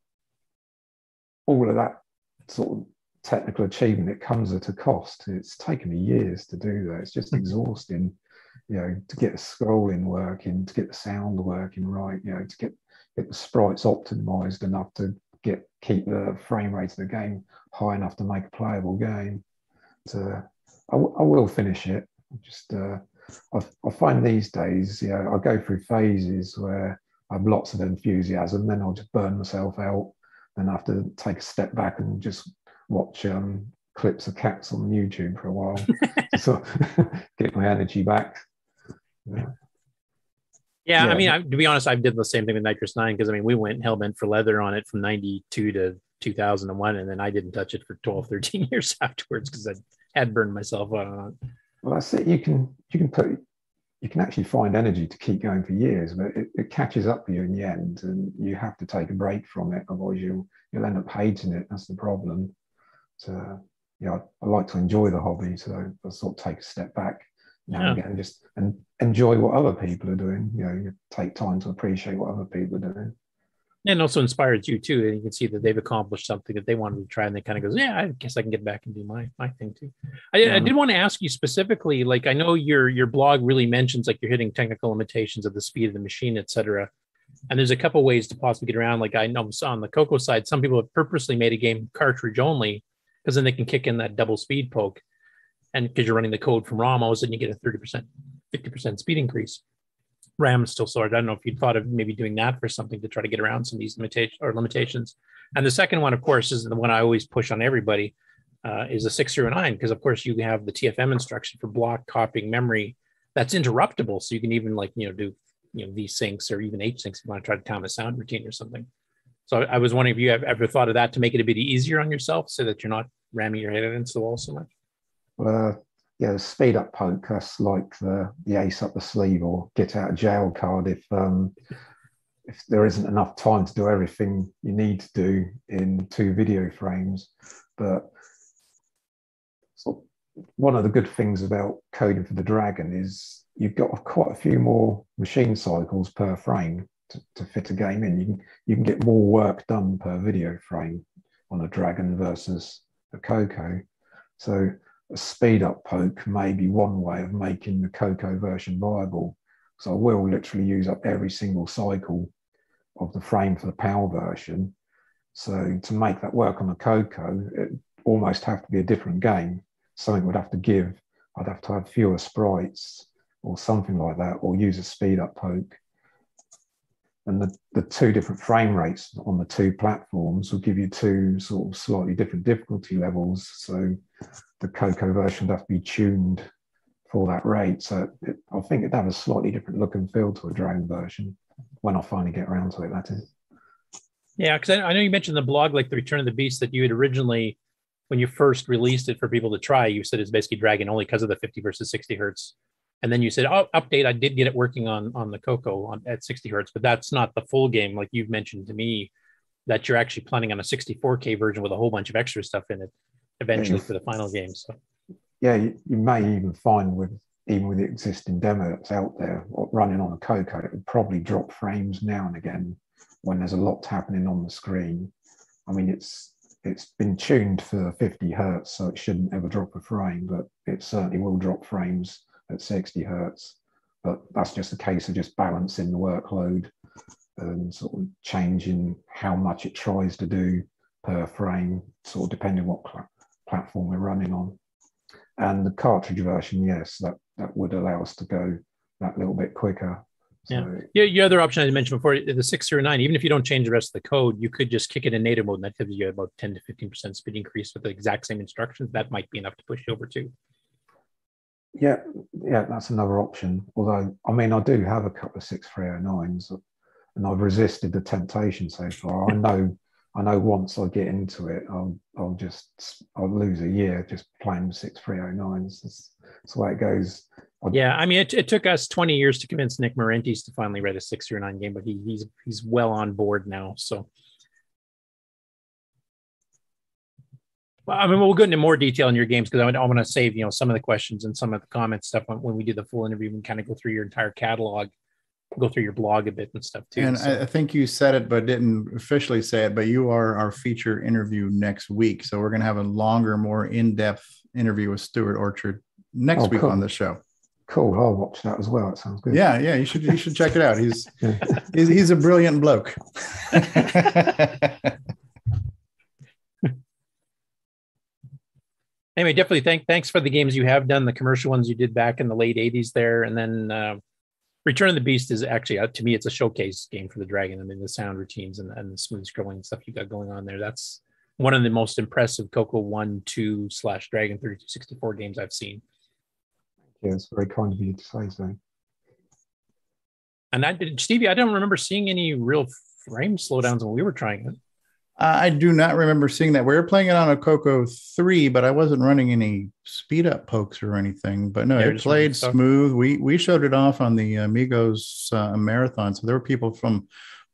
all of that sort of technical achievement, it comes at a cost. It's taken me years to do that. It's just exhausting, you know, to get the scrolling working, to get the sound working right, you know, to get it was sprites optimized enough to get keep the frame rate of the game high enough to make a playable game. But, uh, I, I will finish it. Just uh, I, I find these days, you know, I go through phases where I have lots of enthusiasm, then I'll just burn myself out, and I have to take a step back and just watch um, clips of cats on YouTube for a while to sort of get my energy back. Yeah. Yeah, yeah, I mean, I, to be honest, I did the same thing with Nitrous nine, because I mean, we went hellbent for leather on it from ninety-two to two thousand one, and then I didn't touch it for twelve, thirteen years afterwards because I had burned myself out on it. Well, that's it. You can you can put you can actually find energy to keep going for years, but it, it catches up with you in the end, and you have to take a break from it, otherwise you'll you'll end up hating it. That's the problem. So yeah, I, I like to enjoy the hobby, so I sort of take a step back now yeah. and again, just and enjoy what other people are doing. You know, you take time to appreciate what other people are doing. And also inspires you too. And you can see that they've accomplished something that they wanted to try, and they kind of goes, yeah, I guess I can get back and do my, my thing too. I, yeah. I did want to ask you specifically, like, I know your, your blog really mentions like you're hitting technical limitations of the speed of the machine, et cetera. And there's a couple ways to possibly get around. Like, I know on the Cocoa side, some people have purposely made a game cartridge only, because then they can kick in that double speed poke. And because you're running the code from ROMOS, and you get a thirty percent, fifty percent speed increase. RAM is still slower. I don't know if you'd thought of maybe doing that for something to try to get around some of these limitations or limitations. And the second one, of course, is the one I always push on everybody, uh, is a six zero nine, because of course you have the T F M instruction for block copying memory that's interruptible. So you can even like, you know, do, you know, V syncs or even H syncs if you want to try to time a sound routine or something. So I was wondering if you have ever thought of that to make it a bit easier on yourself so that you're not ramming your head against the wall so much. Well, uh, yeah, the speed up poke, that's like the, the ace up the sleeve or get out of jail card if um, if there isn't enough time to do everything you need to do in two video frames. But so one of the good things about coding for the Dragon is you've got quite a few more machine cycles per frame to, to fit a game in. You can, you can get more work done per video frame on a Dragon versus a Cocoa. So a speed up poke may be one way of making the Cocoa version viable. So I will literally use up every single cycle of the frame for the PAL version. So to make that work on the Cocoa, it almost have to be a different game. Something would have to give. I'd have to have fewer sprites or something like that, or use a speed up poke. And the, the two different frame rates on the two platforms will give you two sort of slightly different difficulty levels. So the Cocoa version would have to be tuned for that rate. So it, I think it'd have a slightly different look and feel to a Dragon version when I finally get around to it, that is. Yeah, because I know you mentioned the blog, like the Return of the Beast, that you had originally, when you first released it for people to try, you said it's basically Dragon only because of the fifty versus sixty hertz. And then you said, oh, update, I did get it working on, on the Cocoa on, at sixty hertz, but that's not the full game. Like you've mentioned to me that you're actually planning on a sixty-four K version with a whole bunch of extra stuff in it eventually yeah, for the final game. So yeah, you, you may even find with even with the existing demo that's out there running on a Cocoa, it would probably drop frames now and again when there's a lot happening on the screen. I mean, it's it's been tuned for fifty hertz, so it shouldn't ever drop a frame, but it certainly will drop frames at sixty hertz, but that's just a case of just balancing the workload and sort of changing how much it tries to do per frame, sort of depending what pl platform we're running on. And the cartridge version, yes, that, that would allow us to go that little bit quicker. So, yeah. Your, your other option I mentioned before, the six zero nine, even if you don't change the rest of the code, you could just kick it in native mode, and that gives you about ten to fifteen percent speed increase with the exact same instructions. That might be enough to push you over to. Yeah, yeah, that's another option. Although, I mean, I do have a couple of six three oh nines, and I've resisted the temptation so far. I know, I know. Once I get into it, I'll, I'll just, I'll lose a year just playing six three oh nines. That's, that's the way it goes. I, yeah, I mean, it, it took us twenty years to convince Nick Marentis to finally write a six three oh nine game, but he, he's he's well on board now. So. Well, I mean, we'll go into more detail in your games because I want to save, you know, some of the questions and some of the comments stuff when, when we do the full interview. We can kind of go through your entire catalog, go through your blog a bit and stuff too. And so. I think you said it, but didn't officially say it. But you are our feature interview next week, so we're going to have a longer, more in-depth interview with Stuart Orchard next oh, week cool. on the show. Cool. I'll watch that as well. It sounds good. Yeah, yeah. You should you should check it out. He's he's, he's a brilliant bloke. Anyway, definitely thank thanks for the games you have done, the commercial ones you did back in the late eighties there, and then uh, Return of the Beast is actually uh, to me it's a showcase game for the Dragon. I mean, the sound routines and, and the smooth scrolling stuff you got going on there. That's one of the most impressive Coco one two slash Dragon thirty-two sixty-four games I've seen. Yeah, it's very kind of you to say so. And I did, Stevie, I don't remember seeing any real frame slowdowns when we were trying it. I do not remember seeing that. We were playing it on a Coco three, but I wasn't running any speed up pokes or anything. But no, yeah, it played smooth. We we showed it off on the Amigos uh, marathon, so there were people from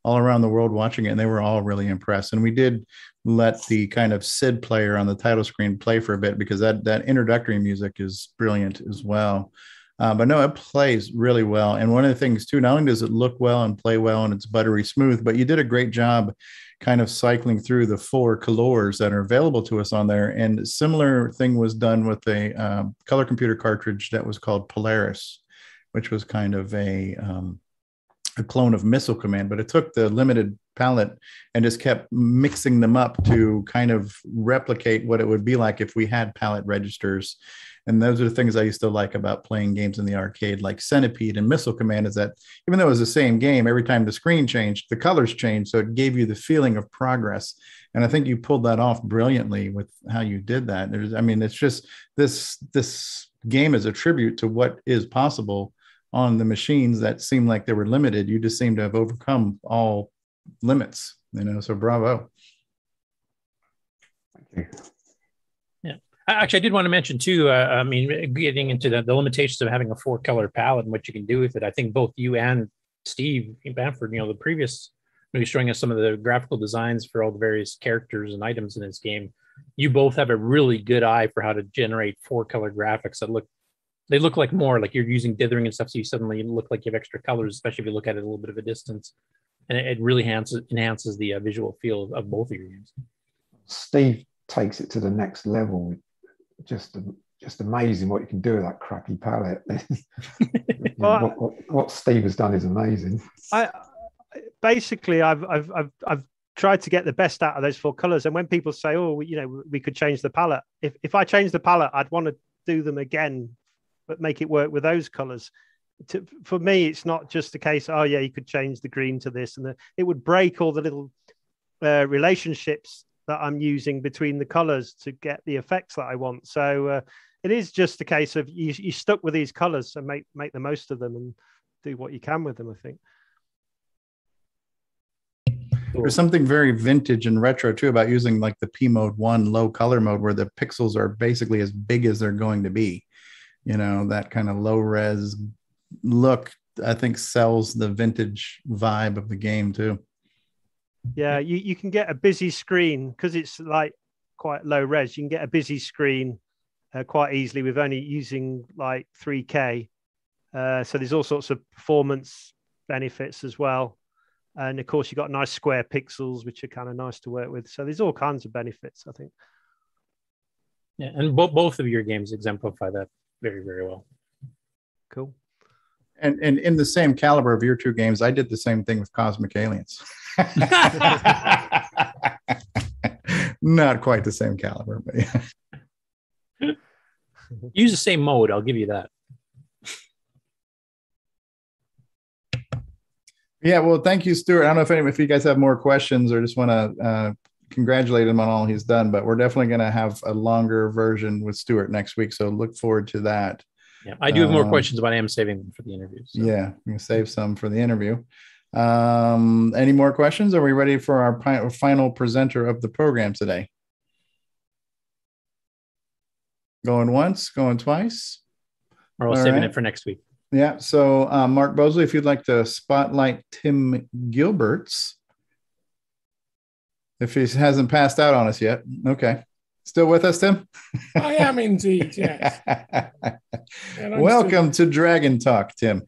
all around the world watching it, and they were all really impressed. And we did let the kind of S I D player on the title screen play for a bit, because that that introductory music is brilliant as well. Uh, but no, it plays really well. And one of the things too, not only does it look well and play well and it's buttery smooth, but you did a great job kind of cycling through the four colors that are available to us on there. And similar thing was done with a um, color computer cartridge that was called Polaris, which was kind of a, um, a clone of Missile Command, but it took the limited palette and just kept mixing them up to kind of replicate what it would be like if we had palette registers. And those are the things I used to like about playing games in the arcade, like Centipede and Missile Command, is that even though it was the same game, every time the screen changed, the colors changed. So it gave you the feeling of progress. And I think you pulled that off brilliantly with how you did that. There's, I mean, it's just this, this game is a tribute to what is possible on the machines that seemed like they were limited. You just seem to have overcome all limits, you know, so bravo. Thank you. Actually, I did want to mention too, uh, I mean, getting into the, the limitations of having a four color palette and what you can do with it. I think both you and Steve Bamford, you know, the previous, when he was showing us some of the graphical designs for all the various characters and items in this game, you both have a really good eye for how to generate four color graphics that look, they look like more like you're using dithering and stuff. So you suddenly look like you have extra colors, especially if you look at it a little bit of a distance. And it, it really enhances, enhances the uh, visual feel of, of both of your games. Steve takes it to the next level. Just, just amazing what you can do with that crappy palette. Well, what, what, what Steve has done is amazing. I basically, I've, I've, I've, I've tried to get the best out of those four colors. And when people say, "Oh, you know, we could change the palette," if if I change the palette, I'd want to do them again, but make it work with those colors. To, for me, it's not just the case. Oh, yeah, you could change the green to this, and the, it would break all the little uh, relationships that I'm using between the colors to get the effects that I want. So uh, it is just a case of you, you stuck with these colors and make, make the most of them and do what you can with them, I think. There's something very vintage and retro too about using like the P mode one low color mode, where the pixels are basically as big as they're going to be, you know, that kind of low res look, I think sells the vintage vibe of the game too. Yeah, you, you can get a busy screen because it's like quite low res. You can get a busy screen uh, quite easily with only using like three K. Uh, so there's all sorts of performance benefits as well. And of course, you've got nice square pixels, which are kind of nice to work with. So there's all kinds of benefits, I think. Yeah, and bo- both of your games exemplify that very, very well. Cool. And, and in the same caliber of your two games, I did the same thing with Cosmic Aliens. Not quite the same caliber, but yeah. Use the same mode, I'll give you that. Yeah, well, thank you, Stuart. I don't know if any, if you guys have more questions or just want to uh, congratulate him on all he's done, but we're definitely going to have a longer version with Stuart next week, so look forward to that. Yeah, I do have more um, questions, but I am saving them for the interview. So. Yeah, I'm going to save some for the interview. Um, any more questions? Are we ready for our pi- final presenter of the program today? Going once, going twice. We're all, all saving right. it for next week. Yeah, so uh, Mark Bosley, if you'd like to spotlight Tim Gilberts. If he hasn't passed out on us yet. Okay. Still with us, Tim? I am indeed, yes. Welcome still... to Dragon Talk, Tim.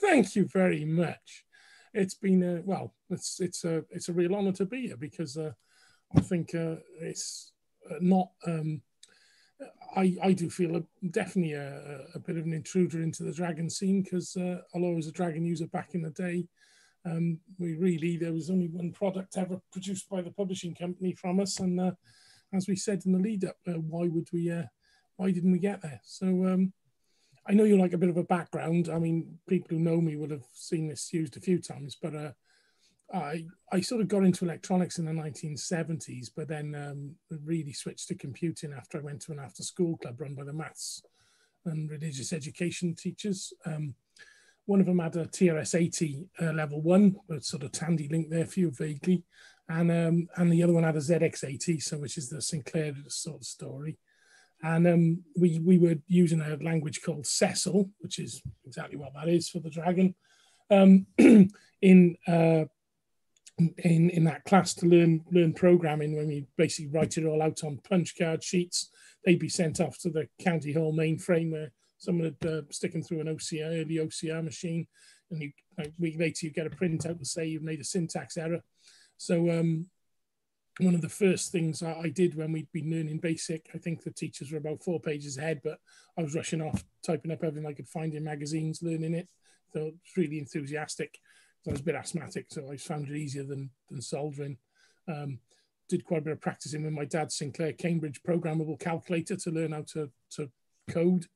Thank you very much. It's been a, well, it's it's a it's a real honor to be here, because uh, I think uh, it's not. Um, I, I do feel a, definitely a, a bit of an intruder into the Dragon scene, because uh, although I was a Dragon user back in the day, um, we really, there was only one product ever produced by the publishing company from us. And uh, as we said in the lead up, uh, why would we, uh, why didn't we get there? So um, I know you like a bit of a background. I mean, people who know me would have seen this used a few times, but uh, I, I sort of got into electronics in the nineteen seventies, but then um, really switched to computing after I went to an after-school club run by the maths and religious education teachers. Um, one of them had a T R S eighty uh, level one, a sort of Tandy link there for you vaguely, and um, and the other one had a Z X eighty, so which is the Sinclair sort of story. And um, we we were using a language called S E S L, which is exactly what that is for the Dragon, um, in uh, In, in that class to learn learn programming, when we basically write it all out on punch card sheets. They'd be sent off to the county hall mainframe where someone would uh, stick them through an O C R, early O C R machine, and you, like, a week later you get a printout to say you've made a syntax error. So um, one of the first things I, I did when we'd been learning BASIC, I think the teachers were about four pages ahead, but I was rushing off, typing up everything I could find in magazines, learning it. So it's really enthusiastic. So I was a bit asthmatic, so I found it easier than, than soldering. Um, did quite a bit of practicing with my dad's Sinclair Cambridge programmable calculator to learn how to, to code.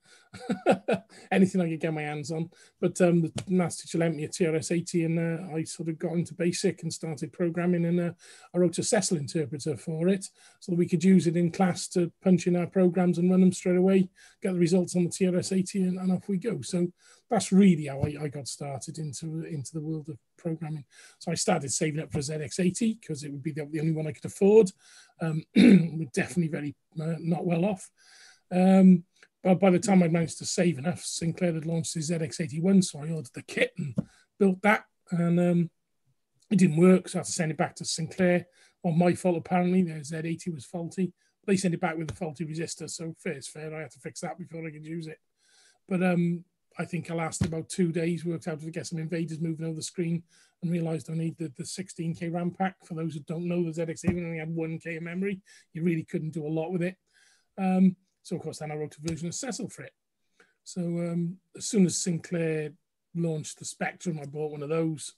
Anything I could get my hands on. But um, the maths teacher lent me a T R S eighty, and uh, I sort of got into BASIC and started programming, and uh, I wrote a S E S L interpreter for it so that we could use it in class to punch in our programs and run them straight away, get the results on the T R S eighty, and, and off we go. So that's really how I, I got started into, into the world of programming. So I started saving up for a Z X eighty because it would be the, the only one I could afford. Um, we're definitely very uh, not well off. Um, But by the time I managed to save enough, Sinclair had launched his Z X eighty-one, so I ordered the kit and built that. And um, it didn't work, so I had to send it back to Sinclair. Well, my fault, apparently. Their Z eighty was faulty. They sent it back with a faulty resistor, so fair is fair. I had to fix that before I could use it. But um, I think I lasted about two days, worked out to get some invaders moving over the screen, and realised I needed the, the sixteen K RAM pack. For those who don't know, the Z X eighty-one only had one K of memory. You really couldn't do a lot with it. Um, So, of course, then I wrote a version of S E S L for it. So um, as soon as Sinclair launched the Spectrum, I bought one of those.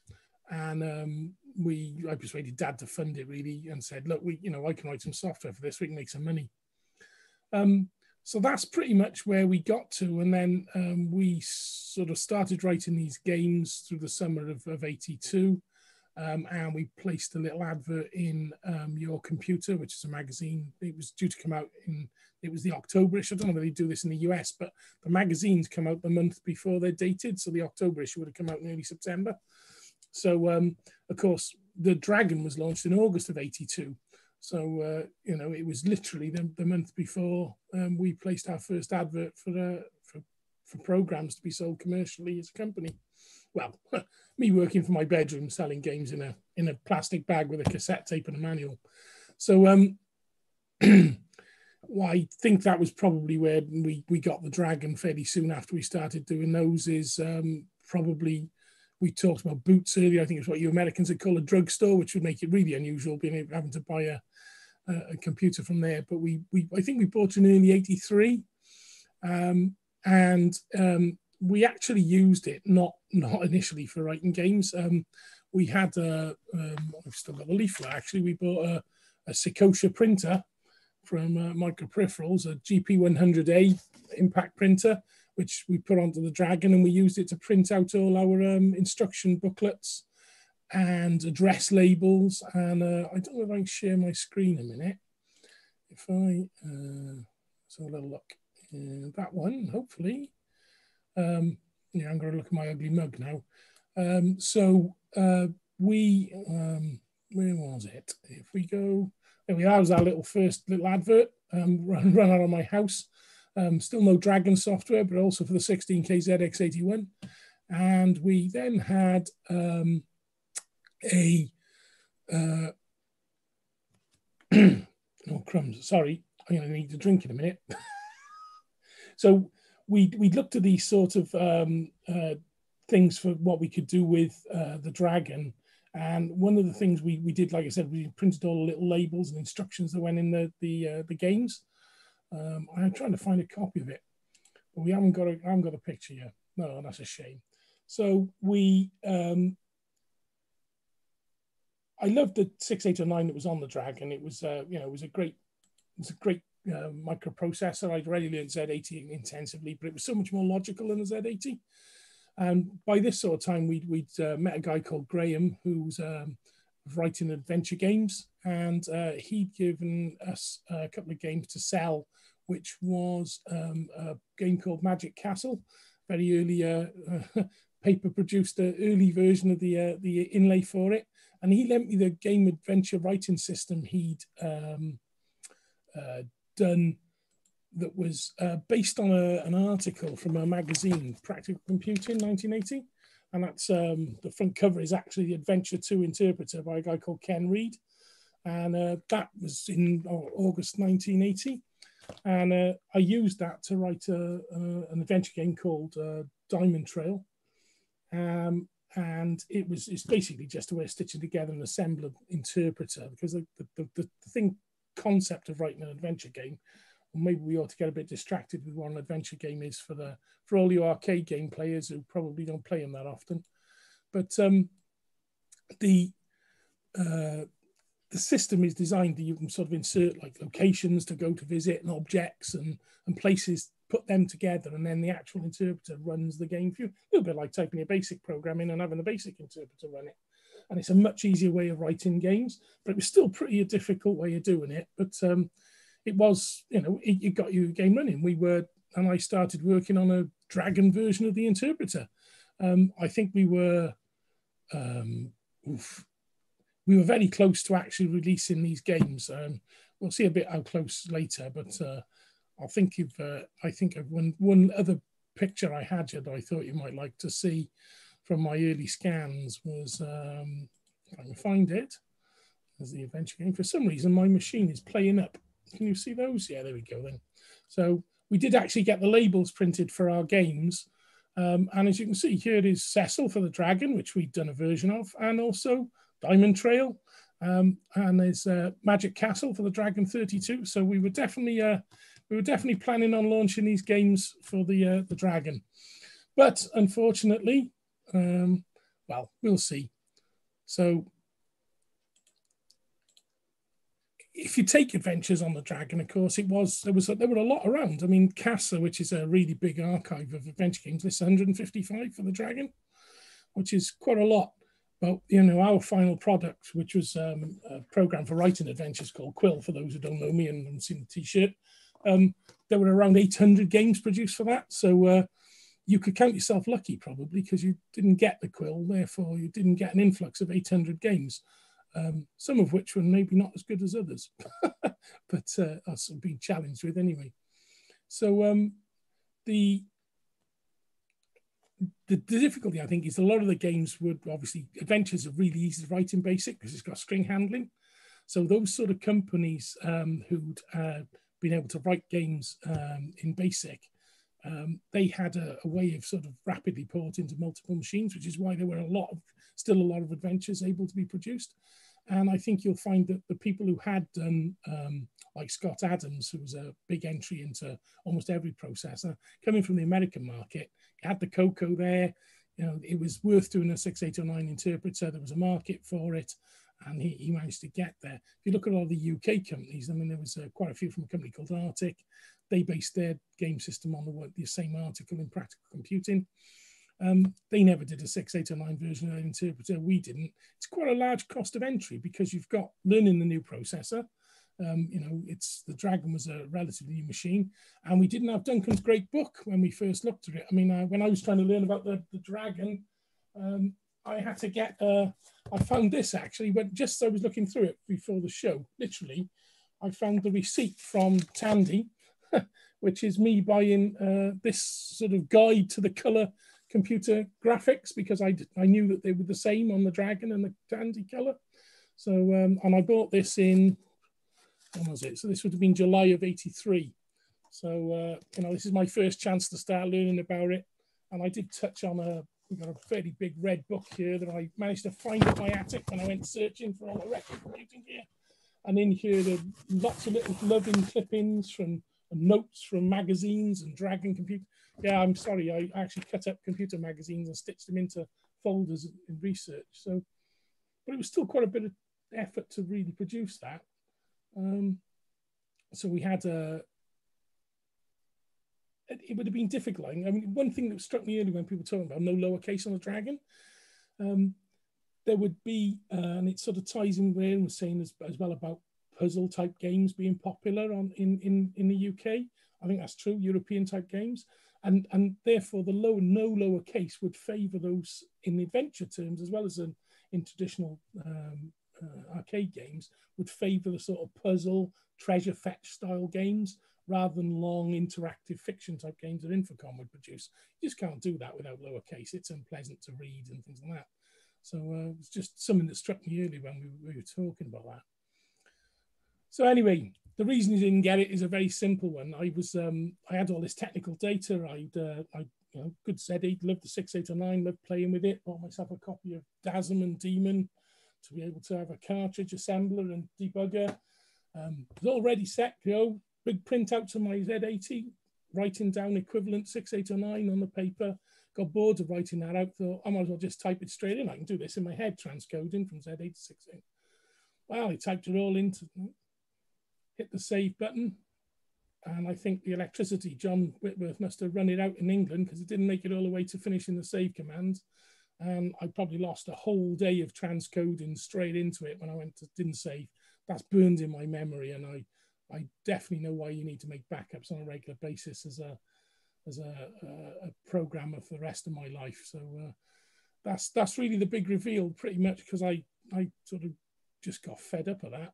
And um, we, I persuaded Dad to fund it, really, and said, look, we, you know, I can write some software for this. We can make some money. Um, so that's pretty much where we got to. And then um, we sort of started writing these games through the summer of, of eighty-two. Um, and we placed a little advert in um, Your Computer, which is a magazine. It was due to come out in, it was the October-ish. I don't know whether they do this in the U S, but the magazines come out the month before they're dated. So the October issue would have come out in early September. So, um, of course, the Dragon was launched in August of eighty-two. So, uh, you know, it was literally the, the month before um, we placed our first advert for, uh, for, for programs to be sold commercially as a company. Well, me working from my bedroom, selling games in a in a plastic bag with a cassette tape and a manual. So um, well, I think that was probably where we, we got the Dragon fairly soon after we started doing those is um, probably, we talked about Boots earlier. I think it's what you Americans would call a drugstore, which would make it really unusual being having to buy a, a computer from there. But we, we I think we bought in early eighty-three um, and um, we actually used it, not not initially for writing games. Um, we had a, um, I've still got a leaflet actually. We bought a, a Secosia printer from uh, Micro Peripherals, a G P one hundred A impact printer, which we put onto the Dragon, and we used it to print out all our um, instruction booklets and address labels. And uh, I don't know if I can share my screen a minute. If I, uh, let's have a little look. Uh, that one, hopefully. Um, yeah, I'm going to look at my ugly mug now. Um, so uh, we, um, where was it? If we go, there we are. It was our little first little advert um, run, run out of my house. Um, still no Dragon software, but also for the sixteen K Z X eighty-one. And we then had um, a, uh, oh crumbs, sorry. I'm going to need to drink in a minute. So We, we looked at these sort of um, uh, things for what we could do with uh, the Dragon. And one of the things we, we did, like I said, we printed all the little labels and instructions that went in the, the, uh, the games. Um, I'm trying to find a copy of it, but we haven't got a, I haven't got a picture yet. No, that's a shame. So we, um, I loved the six eight oh nine that was on the Dragon. It was, uh, you know, it was a great, it was a great uh, microprocessor. I'd already learned Z eighty intensively, but it was so much more logical than the Z eighty. And by this sort of time, we'd, we'd uh, met a guy called Graham, who's um, writing adventure games, and uh, he'd given us a couple of games to sell, which was um, a game called Magic Castle, very early uh, paper produced, an early version of the uh, the inlay for it. And he lent me the game adventure writing system he'd um, uh, done that was uh, based on a, an article from a magazine, Practical Computing, nineteen eighty. And that's um, the front cover is actually the Adventure two Interpreter by a guy called Ken Reed. And uh, that was in August nineteen eighty. And uh, I used that to write a, a, an adventure game called uh, Diamond Trail. Um, and it was it's basically just a way of stitching together an assembler interpreter, because the, the, the, the thing concept of writing an adventure game, well, maybe we ought to get a bit distracted with what an adventure game is for the for all you arcade game players who probably don't play them that often. But um, the uh, the system is designed that you can sort of insert like locations to go to visit and objects and, and places, put them together, and then the actual interpreter runs the game for you. A little bit like typing your basic programming and having the basic interpreter run it. And it's a much easier way of writing games, but it was still pretty a difficult way of doing it. But um, it was, you know, it, it got you a game running. We were, and I started working on a Dragon version of the interpreter. Um, I think we were, um, oof, we were very close to actually releasing these games. Um, we'll see a bit how close later, but uh, I think you've. Uh, I think I've one one other picture I had here that I thought you might like to see from my early scans was. Um, if I can find it, as the adventure game. For some reason, my machine is playing up. Can you see those? Yeah, there we go then. So we did actually get the labels printed for our games, um, and as you can see here, it is S E S L for the Dragon, which we've done a version of, and also Diamond Trail, um, and there's uh, Magic Castle for the Dragon thirty-two. So we were definitely. Uh, We were definitely planning on launching these games for the uh, the Dragon, but unfortunately, um, well, we'll see. So, if you take adventures on the Dragon, of course, it was there was a, there were a lot around. I mean, CASA, which is a really big archive of adventure games, lists one hundred fifty-five for the Dragon, which is quite a lot. But you know, our final product, which was um, a program for writing adventures called Quill, for those who don't know me and haven't seen the T-shirt. Um, there were around eight hundred games produced for that, so uh, you could count yourself lucky probably, because you didn't get the Quill, therefore you didn't get an influx of eight hundred games, um, some of which were maybe not as good as others, but uh, us being challenged with anyway. So um, the, the the difficulty, I think, is a lot of the games would obviously adventures are really easy to write in BASIC because it's got string handling. So those sort of companies um, who'd uh, been able to write games um, in BASIC, um, they had a, a way of sort of rapidly porting to multiple machines, which is why there were a lot of, still a lot of adventures able to be produced. And I think you'll find that the people who had done, um, like Scott Adams, who was a big entry into almost every processor, coming from the American market, had the Cocoa there, you know, it was worth doing a six eight oh nine interpreter, there was a market for it, and he, he managed to get there. If you look at all the U K companies, I mean, there was uh, quite a few from a company called Arctic. They based their game system on the, the same article in Practical Computing. Um, they never did a six eight oh nine version of an interpreter. We didn't. It's quite a large cost of entry because you've got learning the new processor. Um, you know, it's the Dragon was a relatively new machine, and we didn't have Duncan's great book when we first looked at it. I mean, I, when I was trying to learn about the, the Dragon, um, I had to get, uh, I found this actually, but just as I was looking through it before the show, literally, I found the receipt from Tandy, which is me buying uh, this sort of guide to the color computer graphics, because I, I knew that they were the same on the Dragon and the Tandy color. So, um, and I bought this in, when was it? So this would have been July of eighty-three. So, uh, you know, this is my first chance to start learning about it. And I did touch on a, we've got a fairly big red book here that I managed to find in my attic when I went searching for all the record computing gear. And in here, there are lots of little loving clippings from notes from magazines and Dragon Computer. Yeah, I'm sorry, I actually cut up computer magazines and stitched them into folders in research. So, but it was still quite a bit of effort to really produce that. Um, so we had a, it would have been difficult. I mean, one thing that struck me earlier when people were talking about no lowercase on the Dragon, um, there would be, uh, and it sort of ties in where and was saying as, as well about puzzle type games being popular on in, in, in the U K. I think that's true, European type games. And, and therefore the low, no lowercase would favor those in adventure terms as well as in, in traditional um, uh, arcade games would favor the sort of puzzle, treasure fetch style games rather than long interactive fiction type games that Infocom would produce. You just can't do that without lowercase. It's unpleasant to read and things like that. So uh, it's just something that struck me earlier when we, we were talking about that. So anyway, the reason you didn't get it is a very simple one. I was, um, I had all this technical data. I'd, uh, I, you know, good Z eight, loved the six eight oh nine, loved playing with it. Bought myself a copy of D A A D and Demon to be able to have a cartridge assembler and debugger. Um, it was already set, you know, big printout to my Z eighty, writing down equivalent six eight oh nine on the paper. Got bored of writing that out, thought I might as well just type it straight in. I can do this in my head, transcoding from Z eight to six eight. Well, I typed it all into, hit the save button. And I think the electricity, John Whitworth must have run it out in England because it didn't make it all the way to finishing the save command. And I probably lost a whole day of transcoding straight into it when I went to, didn't save. That's burned in my memory. And I I definitely know why you need to make backups on a regular basis as a, as a, a, a programmer for the rest of my life. So uh, that's that's really the big reveal pretty much because I, I sort of just got fed up of that.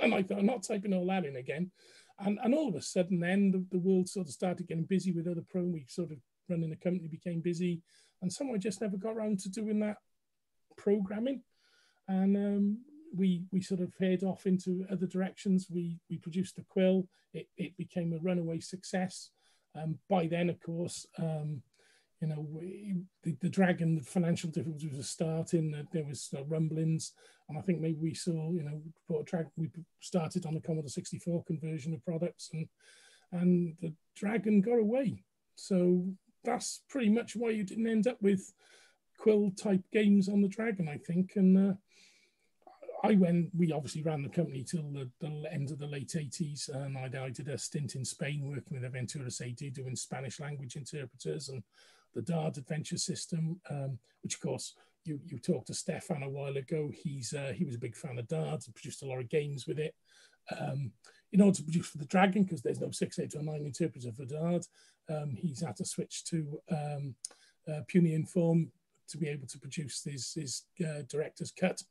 And I thought, I'm not typing all that in again. And, and all of a sudden then the, the world sort of started getting busy with other pro, we sort of running the company became busy and someone just never got around to doing that programming. And um, we we sort of headed off into other directions. We, we produced the Quill, it, it became a runaway success. Um, by then, of course, um, you know, we, the, the Dragon, the financial difficulties were starting, uh, there was uh, rumblings, and I think maybe we saw, you know, we, Dragon, we started on the Commodore sixty-four conversion of products, and, and the Dragon got away. So that's pretty much why you didn't end up with Quill-type games on the Dragon, I think. And uh, I went, we obviously ran the company till the, the end of the late eighties, and I, I did a stint in Spain working with Aventuras A D doing Spanish language interpreters and the D A A D adventure system, um, which of course you, you talked to Stefan a while ago. He's uh, he was a big fan of D A A D and produced a lot of games with it. Um, in order to produce for the Dragon, because there's no six eight oh nine interpreter for D A A D, um, he's had to switch to um, uh, Puny Inform to be able to produce his, his uh, director's cut.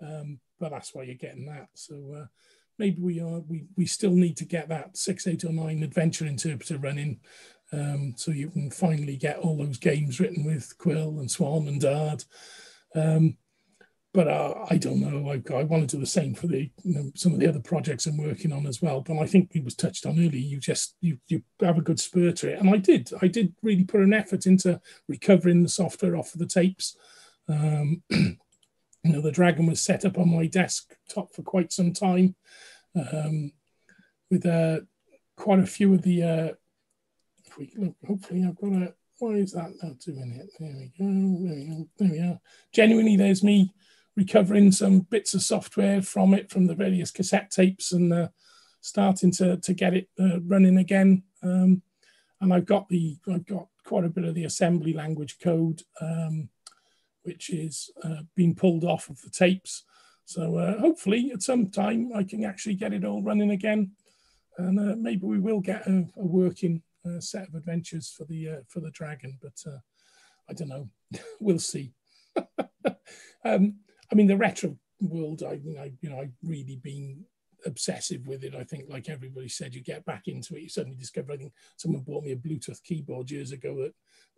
Um, but that's why you're getting that. So uh, maybe we are. We, we still need to get that six eight oh nine adventure interpreter running, um, so you can finally get all those games written with Quill and Swarm and D A A D. Um, but uh, I don't know. I, I want to do the same for the you know, some of the other projects I'm working on as well. But I think it was touched on earlier. You just you you have a good spur to it, and I did. I did really put an effort into recovering the software off of the tapes. Um, You know, the Dragon was set up on my desktop for quite some time um, with uh, quite a few of the, uh, if we look, hopefully I've got a, why is that not doing it? There we go, there we go, there we are. Genuinely, there's me recovering some bits of software from it, from the various cassette tapes and uh, starting to, to get it uh, running again. Um, and I've got the, I've got quite a bit of the assembly language code, um, which is uh, being pulled off of the tapes. So uh, hopefully at some time I can actually get it all running again. And uh, maybe we will get a, a working uh, set of adventures for the, uh, for the Dragon, but uh, I don't know, we'll see. um, I mean, the retro world, I, I, you know, I've really been obsessive with it. I think like everybody said, you get back into it, you suddenly discover, I think someone bought me a Bluetooth keyboard years ago that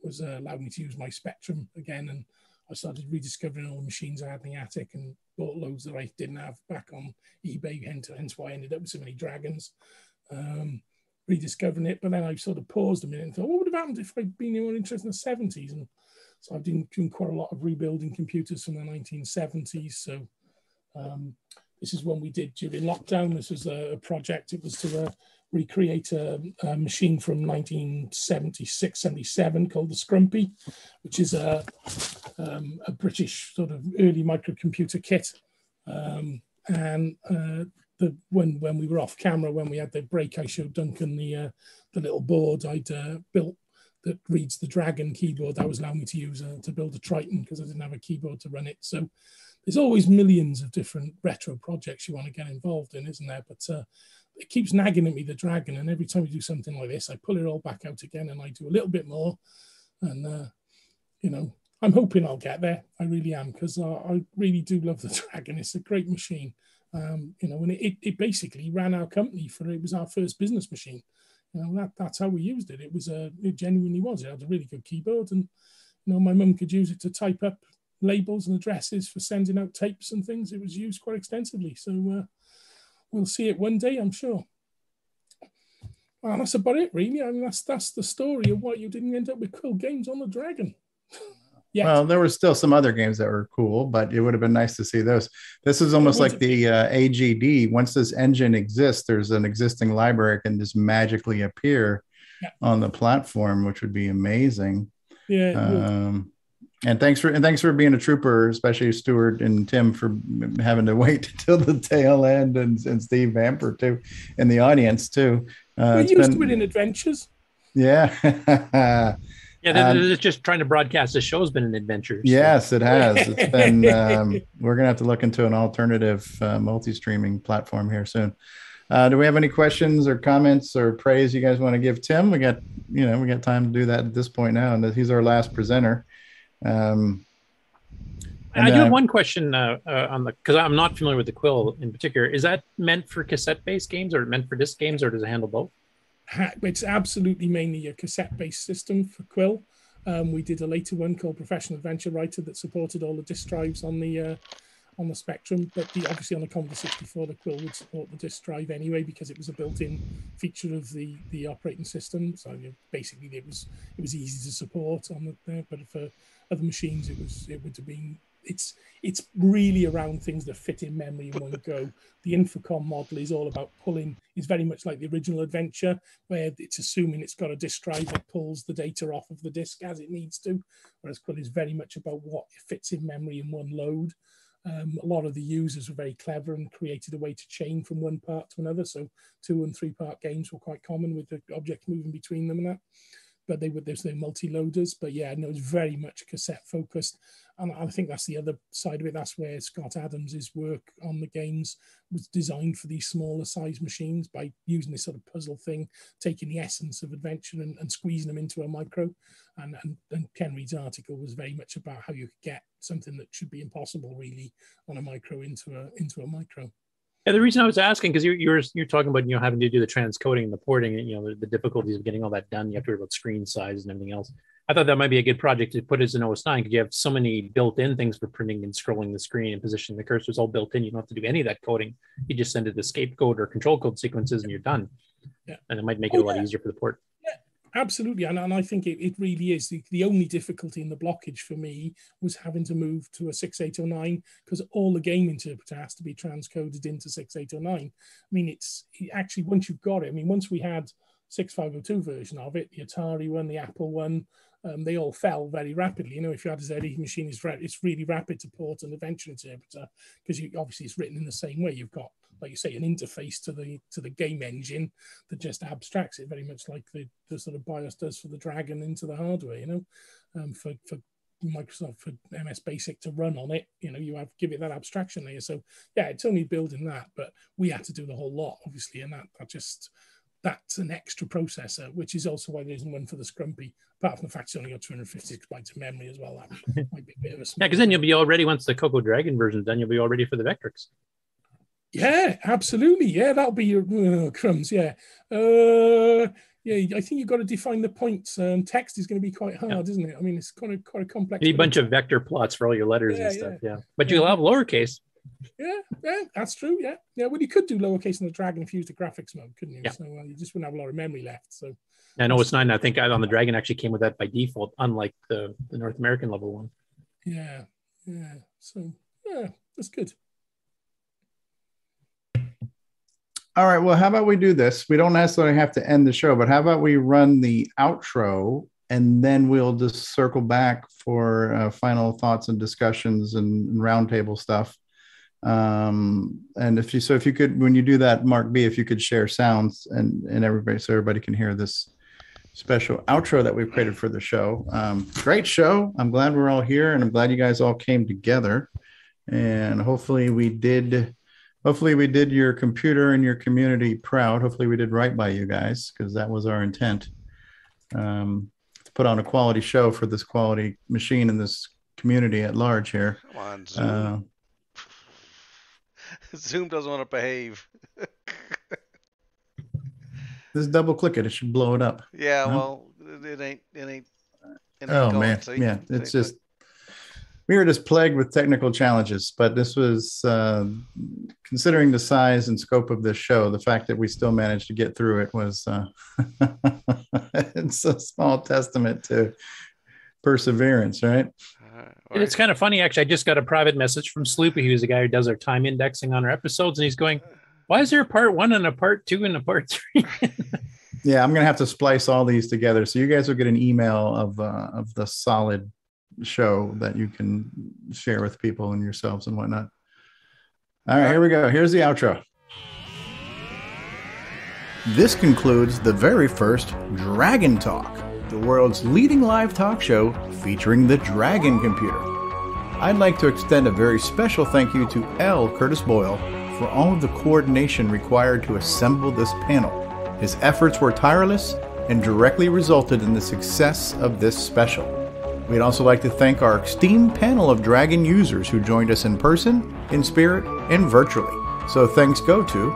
was uh, allowed me to use my Spectrum again. And I started rediscovering all the machines I had in the attic and bought loads that I didn't have back on eBay, hence why I ended up with so many Dragons, um, rediscovering it. But then I sort of paused a minute and thought, what would have happened if I'd been more interested in the seventies? And so I've been doing quite a lot of rebuilding computers from the nineteen seventies. So Um, this is one we did during lockdown. This was a project. It was to uh, recreate a, a machine from nineteen seventy-six seventy-seven called the Scrumpy, which is a, um, a British sort of early microcomputer kit. Um, and uh, the, when, when we were off camera, when we had the break, I showed Duncan the, uh, the little board I'd uh, built that reads the Dragon keyboard that was allowing me to use uh, to build a Triton, because I didn't have a keyboard to run it. So there's always millions of different retro projects you want to get involved in, isn't there? But uh, it keeps nagging at me, the Dragon, and every time we do something like this, I pull it all back out again and I do a little bit more. And, uh, you know, I'm hoping I'll get there. I really am, because I, I really do love the Dragon. It's a great machine. Um, you know, and it, it basically ran our company for, it was our first business machine. You know, that, that's how we used it. It was a, it genuinely was. It had a really good keyboard, and, you know, my mum could use it to type up labels and addresses for sending out tapes and things. It was used quite extensively. So uh, we'll see it one day, I'm sure. Well, that's about it, really. I mean, that's, that's the story of why you didn't end up with cool games on the Dragon. Yet. Well, there were still some other games that were cool, but it would have been nice to see those. This is almost like the uh, A G D. Once this engine exists, there's an existing library that can just magically appear yeah. on the platform, which would be amazing. Yeah. Um, and thanks for and thanks for being a trooper, especially Stuart and Tim for having to wait till the tail end, and, and Steve Vamper too, and the audience too. Uh, We're used been, to it in adventures. Yeah. Yeah, they're, they're just trying to broadcast. The show's been an adventure. So. Yes, it has. It's been, um, we're going to have to look into an alternative uh, multi-streaming platform here soon. Uh, do we have any questions or comments or praise you guys want to give Tim? We got, you know, we got time to do that at this point now, and he's our last presenter. Um, and, I do uh, have one question uh, uh, on the, because I'm not familiar with the Quill in particular. Is that meant for cassette-based games, or meant for disc games, or does it handle both? It's absolutely mainly a cassette-based system for Quill. Um, we did a later one called Professional Adventure Writer that supported all the disk drives on the uh, on the Spectrum, but the, obviously on the Commodore sixty-four, the Quill would support the disk drive anyway because it was a built-in feature of the the operating system. So you know, basically, it was it was easy to support on the. Uh, but for other machines, it was it would have been. It's it's really around things that fit in memory in one go. The Infocom model is all about pulling. It's very much like the original adventure, where it's assuming it's got a disk drive that pulls the data off of the disk as it needs to. Whereas Quill is very much about what fits in memory in one load. Um, a lot of the users were very clever and created a way to chain from one part to another. So two and three part games were quite common with the objects moving between them and that. But they were there's no multi-loaders. But yeah, no, it's very much cassette focused. And I think that's the other side of it. That's where Scott Adams' work on the games was designed for these smaller size machines by using this sort of puzzle thing, taking the essence of adventure and, and squeezing them into a micro. And, and, and Ken Reed's article was very much about how you could get something that should be impossible really on a micro into a, into a micro. Yeah, the reason I was asking, because you're, you're, you're talking about, you know, having to do the transcoding and the porting and, you know, the, the difficulties of getting all that done. You have to worry about screen size and everything else. I thought that might be a good project to put as an O S nine, because you have so many built-in things for printing and scrolling the screen and positioning the cursors all built in. You don't have to do any of that coding. You just send it the escape code or control code sequences and you're done. Yeah. And it might make it oh, a lot yeah. easier for the port. Yeah, absolutely. And, and I think it, it really is. The, the only difficulty in the blockage for me was having to move to a sixty-eight oh nine, because all the game interpreter has to be transcoded into sixty-eight oh nine. I mean, it's it actually, once you've got it, I mean, once we had sixty-five oh two version of it, the Atari one, the Apple one, Um, they all fell very rapidly. You know, if you had a Z eighty machine, it's, it's really rapid to port an adventure interpreter, because you obviously it's written in the same way. You've got, like you say, an interface to the to the game engine that just abstracts it very much like the, the sort of BIOS does for the Dragon into the hardware. You know, um, for for Microsoft for M S Basic to run on it, you know, you have give it that abstraction layer. So yeah, it's only building that, but we had to do the whole lot, obviously, and that, that just. That's an extra processor, which is also why there isn't one for the Scrumpy, apart from the fact it's only got two hundred fifty gigabytes of memory as well. That might be a bit of a yeah, because then you'll be all ready once the Coco Dragon version is done, you'll be all ready for the Vectrex. Yeah, absolutely. Yeah, that'll be your uh, crumbs. Yeah. Uh, yeah, I think you've got to define the points. Um, text is going to be quite hard, yeah. isn't it? I mean, it's quite a, quite a complex. You need a bunch of vector plots for all your letters yeah, and stuff. Yeah. yeah. But you'll have lowercase. Yeah, yeah, that's true. Yeah, yeah. Well, you could do lowercase in the Dragon if you used the graphics mode, couldn't you? Yeah. So uh, you just wouldn't have a lot of memory left. So I know it's nine. I think on the Dragon actually came with that by default, unlike the, the North American level one. Yeah, yeah. So yeah, that's good. All right. Well, how about we do this? We don't necessarily have to end the show, but how about we run the outro and then we'll just circle back for uh, final thoughts and discussions and, and roundtable stuff. Um, and if you, so if you could, when you do that, Mark B, if you could share sounds and, and everybody, so everybody can hear this special outro that we've created for the show. Um, great show. I'm glad we're all here and I'm glad you guys all came together, and hopefully we did. Hopefully we did your computer and your community proud. Hopefully we did right by you guys, because that was our intent, um, to put on a quality show for this quality machine and this community at large here. Come on, Zoom. Uh, Zoom doesn't want to behave. Just double click it. It should blow it up. Yeah, no? Well, it ain't. It ain't. It ain't oh, going, man. So you, yeah, it's just. Good. We were just plagued with technical challenges, but this was, uh, considering the size and scope of this show, the fact that we still managed to get through it was, uh, it's a small testament to perseverance, right? And it's kind of funny, actually. I just got a private message from Sloopy, who's the guy who does our time indexing on our episodes, and he's going, why is there a part one and a part two and a part three? Yeah, I'm going to have to splice all these together. So you guys will get an email of, uh, of the solid show that you can share with people and yourselves and whatnot. All right, here we go. Here's the outro. This concludes the very first Dragon Talk, the world's leading live talk show featuring the Dragon computer. I'd like to extend a very special thank you to L. Curtis Boyle for all of the coordination required to assemble this panel. His efforts were tireless and directly resulted in the success of this special. We'd also like to thank our esteemed panel of Dragon users who joined us in person, in spirit, and virtually. So thanks go to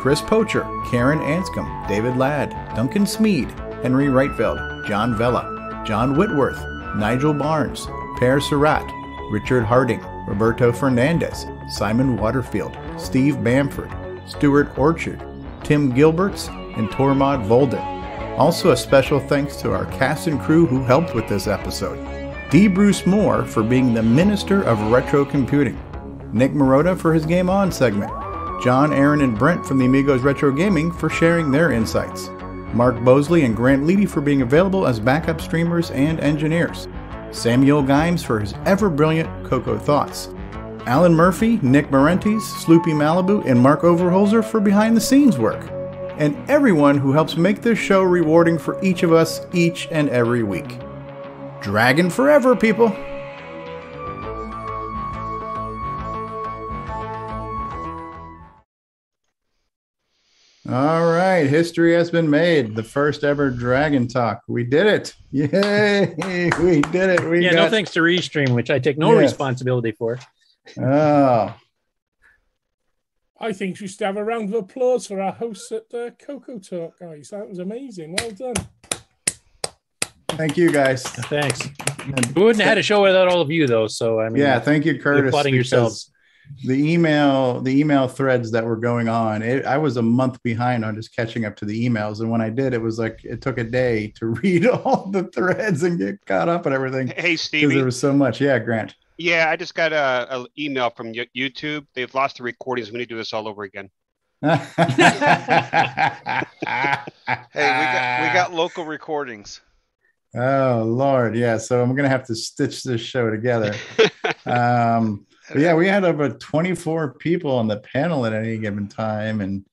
Chris Pocher, Karen Anscombe, David Ladd, Duncan Smead, Henry Reitfeld, John Vella, John Whitworth, Nigel Barnes, Per Surratt, Richard Harding, Roberto Fernandez, Simon Waterfield, Steve Bamford, Stuart Orchard, Tim Gilberts, and Tormod Volden. Also a special thanks to our cast and crew who helped with this episode. D. Bruce Moore for being the minister of retro computing. Nick Marotta for his Game On segment. John, Aaron, and Brent from the Amigos Retro Gaming for sharing their insights. Mark Bosley and Grant Leedy for being available as backup streamers and engineers. Samuel Gimes for his ever-brilliant Cocoa Thoughts. Alan Murphy, Nick Marentes, Sloopy Malibu, and Mark Overholzer for behind-the-scenes work. And everyone who helps make this show rewarding for each of us each and every week. Dragon forever, people! All right, history has been made. The first ever Dragon Talk. We did it. Yay! We did it. We yeah, got... no thanks to Restream, which I take no yes. responsibility for. Oh. I think you should have a round of applause for our hosts at uh, Cocoa Talk, guys. That was amazing. Well done. Thank you, guys. Thanks. And we wouldn't have had a show without all of you, though. So I mean, yeah, thank you, Curtis. Applauding yourselves. The email, the email threads that were going on. It, I was a month behind on just catching up to the emails, and when I did, it was like it took a day to read all the threads and get caught up on everything. Hey, Stevie, there was so much. Yeah, Grant. Yeah, I just got a, a email from YouTube. They've lost the recordings. We need to do this all over again. Hey, we got we got local recordings. Oh Lord, yeah. So I'm gonna have to stitch this show together. um, yeah, we had over twenty-four people on the panel at any given time, and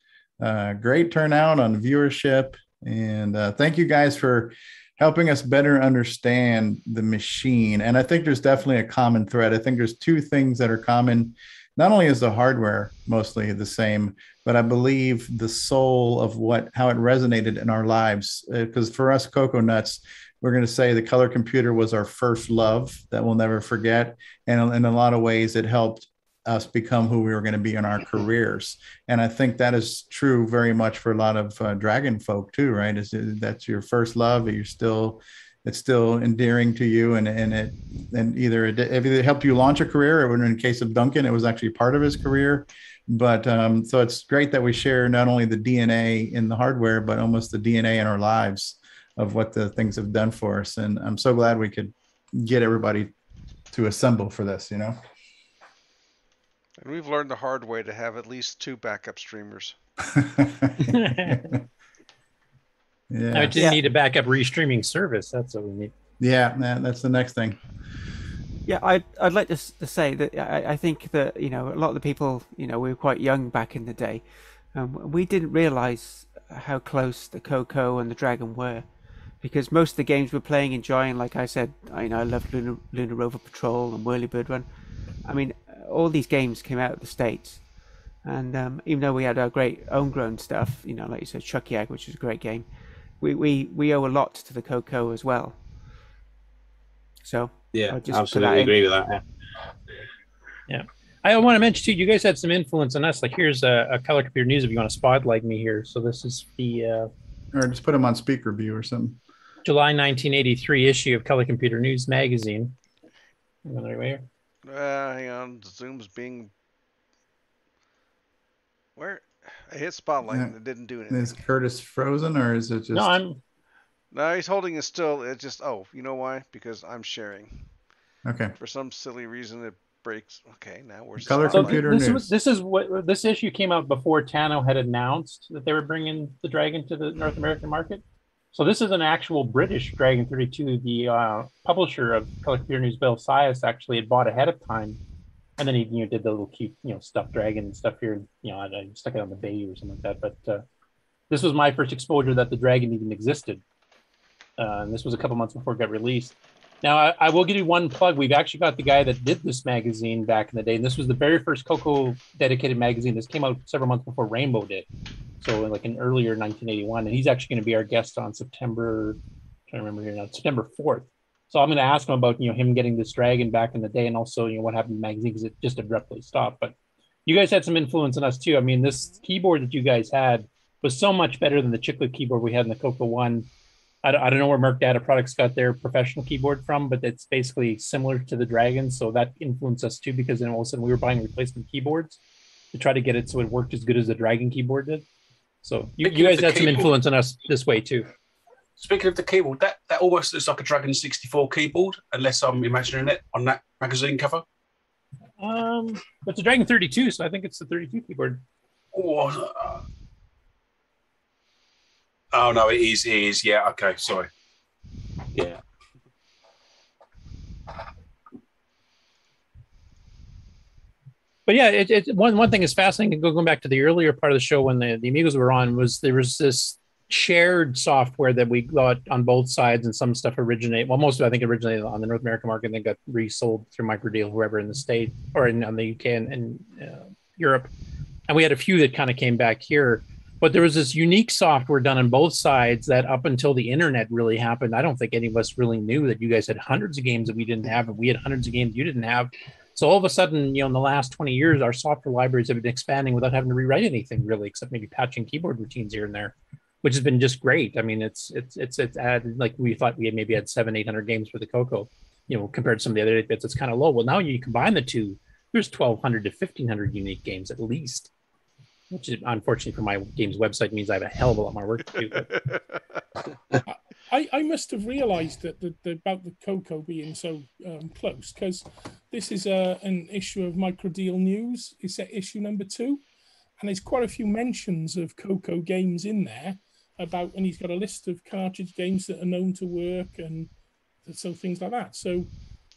uh, great turnout on viewership. And uh, thank you guys for helping us better understand the machine. And I think there's definitely a common thread. I think there's two things that are common. Not only is the hardware mostly the same, but I believe the soul of what, how it resonated in our lives. Because uh, for us, Cocoa Nuts, we're going to say the color computer was our first love that we'll never forget. And in a lot of ways, it helped us become who we were going to be in our careers. And I think that is true very much for a lot of uh, Dragon folk too, right? Is that's your first love, you're still, it's still endearing to you. And, and it, and either it, it helped you launch a career, or in the case of Duncan, it was actually part of his career. But um, so it's great that we share not only the D N A in the hardware, but almost the D N A in our lives of what the things have done for us. And I'm so glad we could get everybody to assemble for this, you know? And we've learned the hard way to have at least two backup streamers. yeah. I just yeah. need a backup restreaming service. That's what we need. Yeah, that's the next thing. Yeah, I'd, I'd like to, to say that I, I think that, you know, a lot of the people, you know, we were quite young back in the day. Um, we didn't realize how close the Coco and the Dragon were, because most of the games we're playing, enjoying, like I said, I, you know, I loved Lunar, Lunar Rover Patrol and Whirly Bird Run. I mean, all these games came out of the States. And um, even though we had our great homegrown stuff, you know, like you said, Chuck Yag, which is a great game, we, we, we owe a lot to the Coco as well. So yeah, I just absolutely agree with that. Yeah. yeah, I want to mention too, you guys had some influence on us. Like, here's a, a Color Computer News if you want to spotlight me here. So this is the uh, or just put them on speaker view or something. July nineteen eighty-three issue of Color Computer News magazine. Another way here. Uh, hang on, Zoom's being where I hit spotlight yeah. and it didn't do anything. Is Curtis frozen or is it just? No, I'm. No, he's holding it still. It's just, oh, you know why? Because I'm sharing. Okay. For some silly reason, it breaks. Okay, now we're Color Computer News. This, this is what this issue came out before Tano had announced that they were bringing the Dragon to the North American market. So this is an actual British Dragon thirty-two. The uh, publisher of Color Computer News, Bill Sias, actually had bought ahead of time, and then he you know, did the little cute, you know, stuffed dragon and stuff here. You know, I, I stuck it on the bay or something like that. But uh, this was my first exposure that the Dragon even existed. Uh, and this was a couple months before it got released. Now, I, I will give you one plug. We've actually got the guy that did this magazine back in the day. And this was the very first Coco dedicated magazine. This came out several months before Rainbow did. So like in earlier nineteen eighty-one. And he's actually going to be our guest on September, I'm trying to remember here now, September fourth. So I'm going to ask him about, you know, him getting this Dragon back in the day and also, you know, what happened to the magazine because it just abruptly stopped. But you guys had some influence on us too. I mean, this keyboard that you guys had was so much better than the chiclet keyboard we had in the Coco one. I don't know where Merc Data Products got their professional keyboard from, but it's basically similar to the Dragon. So that influenced us too, because then all of a sudden we were buying replacement keyboards to try to get it so it worked as good as the Dragon keyboard did. So you, you guys had keyboard. some influence on us this way too. Speaking of the keyboard, that, that almost looks like a Dragon sixty-four keyboard, unless I'm imagining it on that magazine cover. Um, It's a Dragon thirty-two, so I think it's the thirty-two keyboard. Oh, Oh, no, it is, it is. Yeah, okay, sorry. Yeah. But yeah, it, it, one, one thing is fascinating, going back to the earlier part of the show when the, the Amigos were on, was there was this shared software that we got on both sides, and some stuff originated, well, most of it, I think, originated on the North American market and then got resold through MicroDeal, whoever in the States, or in on the U K and, and uh, Europe. And we had a few that kind of came back here. But there was this unique software done on both sides that up until the internet really happened, I don't think any of us really knew that you guys had hundreds of games that we didn't have, and we had hundreds of games you didn't have. So all of a sudden, you know, in the last twenty years, our software libraries have been expanding without having to rewrite anything really, except maybe patching keyboard routines here and there, which has been just great. I mean, it's, it's, it's, it's added, like we thought we had maybe had seven, eight hundred games for the Coco, you know, compared to some of the other bits, it's kind of low. Well, now you combine the two, there's twelve hundred to fifteen hundred unique games at least. Which is, unfortunately for my game's website, means I have a hell of a lot more work to do. But... I, I must have realised that the, the, about the Coco being so um, close, because this is a, an issue of MicroDeal News. It's at issue number two, and there's quite a few mentions of Coco games in there about, and he's got a list of cartridge games that are known to work and so things like that. So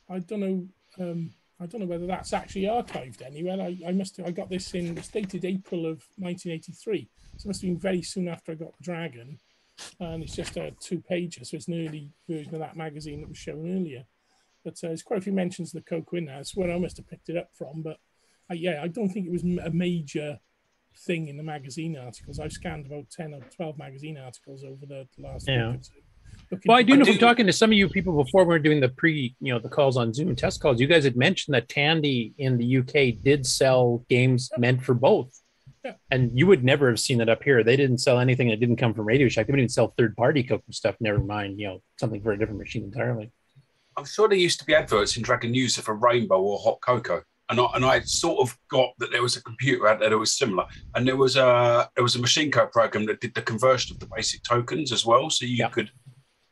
I don't know. Um, I don't know whether that's actually archived anywhere. I, I must have, I got this in, it's dated April of nineteen eighty-three. So it must have been very soon after I got the Dragon. And it's just a two pager. So it's an early version of that magazine that was shown earlier. But uh, there's quite a few mentions of the Coco in there. That's where I must have picked it up from. But uh, yeah, I don't think it was a major thing in the magazine articles. I've scanned about ten or twelve magazine articles over the last yeah. week or two. Looking well, I do know I do. From talking to some of you people before we were doing the pre, you know, the calls on Zoom test calls, you guys had mentioned that Tandy in the U K did sell games yeah. meant for both. Yeah. And you would never have seen that up here. They didn't sell anything that didn't come from Radio Shack. They didn't even sell third-party Coco stuff, never mind, you know, something for a different machine entirely. I'm sure there used to be adverts in Dragon User for Rainbow or Hot Coco. And I, and I had sort of got that there was a computer out there that was similar, and there was a there was a machine code program that did the conversion of the basic tokens as well, so you yeah. could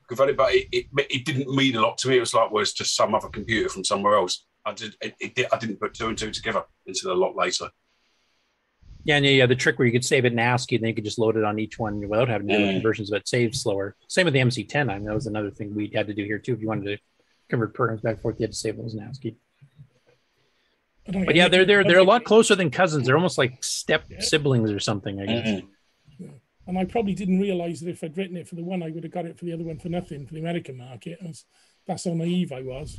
convert it. But it, it it didn't mean a lot to me. It was like, well, it's just some other computer from somewhere else. I did. It, it, I didn't put two and two together until a lot later. Yeah, and yeah, yeah, the trick where you could save it in ASCII, and then you could just load it on each one without having to do yeah. conversions, but save slower. Same with the M C ten. I mean, that was another thing we had to do here too. If you wanted to convert programs back and forth, you had to save those in ASCII. But, but yeah, they're they're they're a lot closer than cousins. They're almost like step yeah. siblings or something, I guess. Mm-hmm. Yeah. And I probably didn't realize that if I'd written it for the one, I would have got it for the other one for nothing for the American market. That's, that's how naive I was.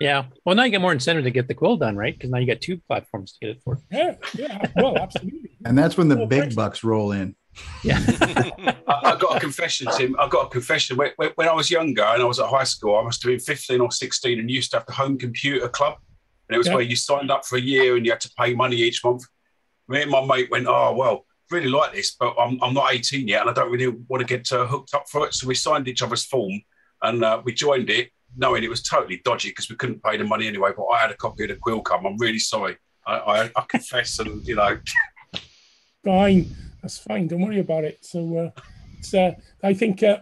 Yeah. Well, now you get more incentive to get the Quill done, right? Because now you got two platforms to get it for. Yeah. Yeah. Well, absolutely. And that's when the big bucks roll in. Yeah. I, I've got a confession, Tim. I've got a confession. When, when I was younger and I was at high school, I must have been fifteen or sixteen and used to have the Home Computer Club. And it was yeah. where you signed up for a year and you had to pay money each month. Me and my mate went, oh, well, really like this, but I'm, I'm not eighteen yet and I don't really want to get uh, hooked up for it. So we signed each other's form and uh, we joined it, knowing it was totally dodgy because we couldn't pay the money anyway. But I had a copy of the Quill Come. I'm really sorry. I, I, I confess and, you know. Fine. That's fine. Don't worry about it. So uh, it's, uh, I think uh,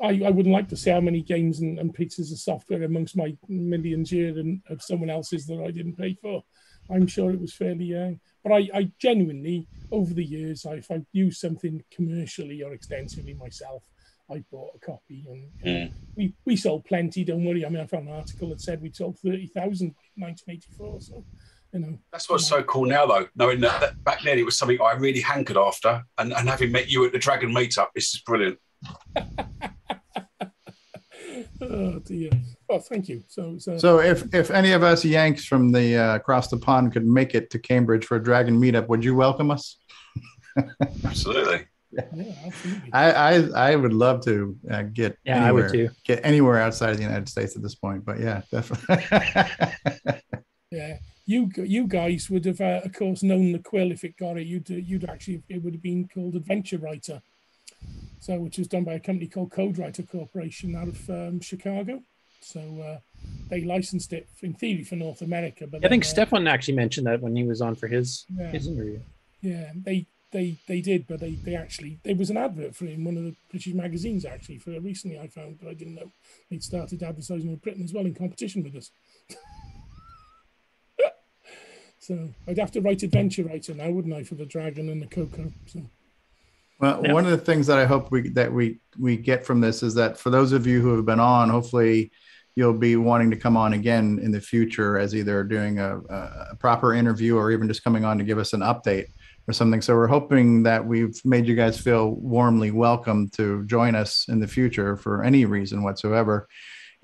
I, I wouldn't like to say how many games and, and pieces of software amongst my millions here and of someone else's that I didn't pay for. I'm sure it was fairly... Uh, But I, I genuinely, over the years, I, if I used something commercially or extensively myself, I bought a copy. And mm. uh, we, we sold plenty, don't worry. I mean, I found an article that said we sold thirty thousand in nineteen eighty-four. So, you know. That's what's you know. so cool now, though, knowing that, that back then it was something I really hankered after. And, and having met you at the Dragon meetup, this is brilliant. Oh, dear. Oh, thank you. So, so, so if, if any of us Yanks from the uh, across the pond could make it to Cambridge for a Dragon meetup, would you welcome us? Absolutely. Yeah. Yeah, absolutely. I, I I would love to uh, get yeah, anywhere, I would too. Get anywhere outside of the United States at this point, but yeah, definitely. Yeah, you you guys would have, uh, of course, known the Quill if it got it. You'd you'd actually it would have been called Adventure Writer. So, which was done by a company called CodeWriter Corporation out of um, Chicago. So uh, they licensed it in theory for North America. But I then, think uh, Stefan actually mentioned that when he was on for his yeah, his interview. Yeah, they they they did, but they they actually there was an advert for it in one of the British magazines actually for recently. I found, but I didn't know they'd started advertising in Britain as well in competition with us. So I'd have to write Adventure Writer now, wouldn't I, for the Dragon and the Coco? So. Well, yeah. One of the things that I hope we that we we get from this is that for those of you who have been on, hopefully you'll be wanting to come on again in the future as either doing a, a proper interview or even just coming on to give us an update or something. So we're hoping that we've made you guys feel warmly welcome to join us in the future for any reason whatsoever.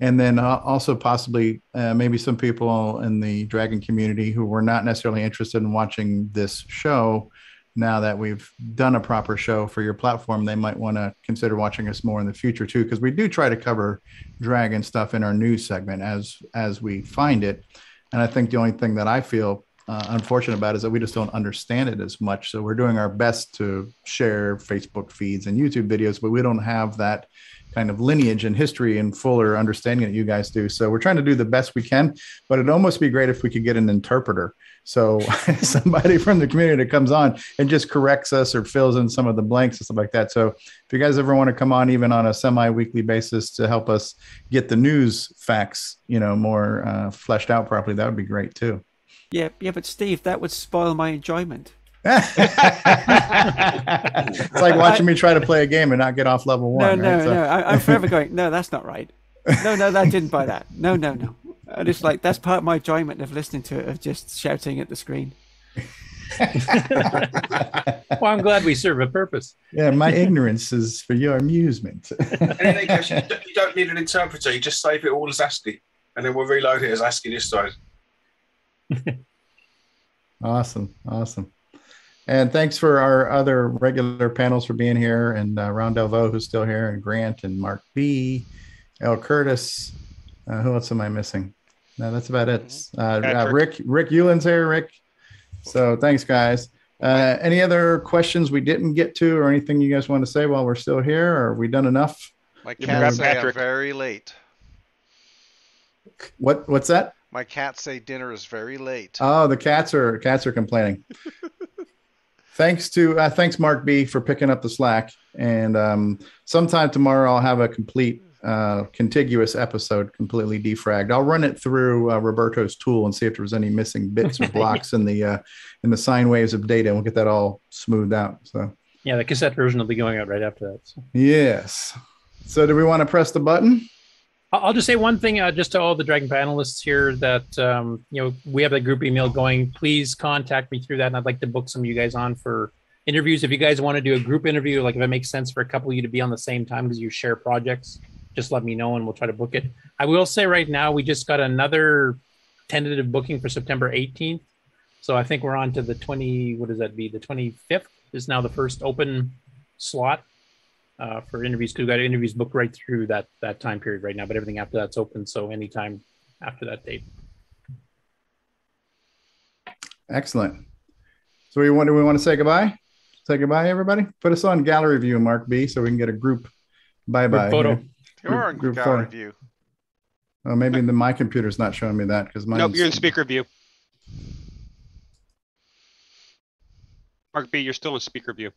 And then also possibly uh, maybe some people in the Dragon community who were not necessarily interested in watching this show, now that we've done a proper show for your platform, they might want to consider watching us more in the future too, because we do try to cover Dragon stuff in our news segment as as we find it. And I think the only thing that I feel uh, unfortunate about is that we just don't understand it as much. So we're doing our best to share Facebook feeds and YouTube videos, but we don't have that kind of lineage and history and fuller understanding that you guys do. So we're trying to do the best we can, but it'd almost be great if we could get an interpreter. So somebody from the community that comes on and just corrects us or fills in some of the blanks and stuff like that. So if you guys ever want to come on, even on a semi-weekly basis to help us get the news facts, you know, more uh, fleshed out properly, that would be great too. Yeah. Yeah. But Steve, that would spoil my enjoyment. It's like watching me try to play a game and not get off level one. No, right? no, so. no. I, I'm forever going, no, that's not right. No, no, that didn't buy that. No, no, no. And it's like, that's part of my enjoyment of listening to it, of just shouting at the screen. Well, I'm glad we serve a purpose. Yeah, my ignorance is for your amusement. And in that case, you don't need an interpreter. You just save it all as ASCII, and then we'll reload it as ASCII this side. Awesome, awesome. And thanks for our other regular panels for being here, and uh, Ron Delvaux, who's still here, and Grant and Mark B, L. Curtis. Uh, who else am I missing? No, that's about it. Uh, uh, Rick, Rick Euland's here, Rick. So thanks, guys. Uh, any other questions we didn't get to, or anything you guys want to say while we're still here? Or have we done enough? My cats say I'm very late. What? What's that? My cats say dinner is very late. Oh, the cats are cats are complaining. Thanks to uh, thanks Mark B for picking up the slack, and um, sometime tomorrow I'll have a complete uh, contiguous episode completely defragged. I'll run it through uh, Roberto's tool and see if there's any missing bits or blocks in the uh, in the sine waves of data, and we'll get that all smoothed out. So yeah, the cassette version will be going out right after that. So. Yes. So do we want to press the button? I'll just say one thing, uh, just to all the Dragon panelists here, that um, you know, we have a group email going. Please contact me through that, and I'd like to book some of you guys on for interviews. If you guys want to do a group interview, like if it makes sense for a couple of you to be on the same time because you share projects, just let me know and we'll try to book it. I will say right now, we just got another tentative booking for September eighteenth. So I think we're on to the twentieth, what does that be? The twenty-fifth is now the first open slot. Uh, for interviews, because we've got interviews booked right through that that time period right now, but everything after that's open, so anytime after that date. Excellent. So we want, do we want to say goodbye? Say goodbye, everybody? Put us on gallery view, Mark B, so we can get a group bye-bye. Photo. You're on gallery photo. View. Oh, maybe the, my computer's not showing me that. because Nope, you're in speaker view. Mark B, you're still in speaker view.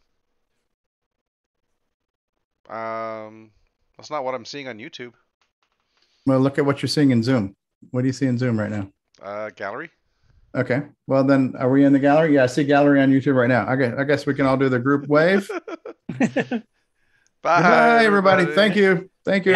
Um, that's not what I'm seeing on YouTube. Well, look at what you're seeing in Zoom. What do you see in Zoom right now? Uh, gallery. Okay. Well, then, are we in the gallery? Yeah, I see gallery on YouTube right now. Okay, I guess we can all do the group wave. Bye, Bye everybody. everybody. Thank you. Thank you.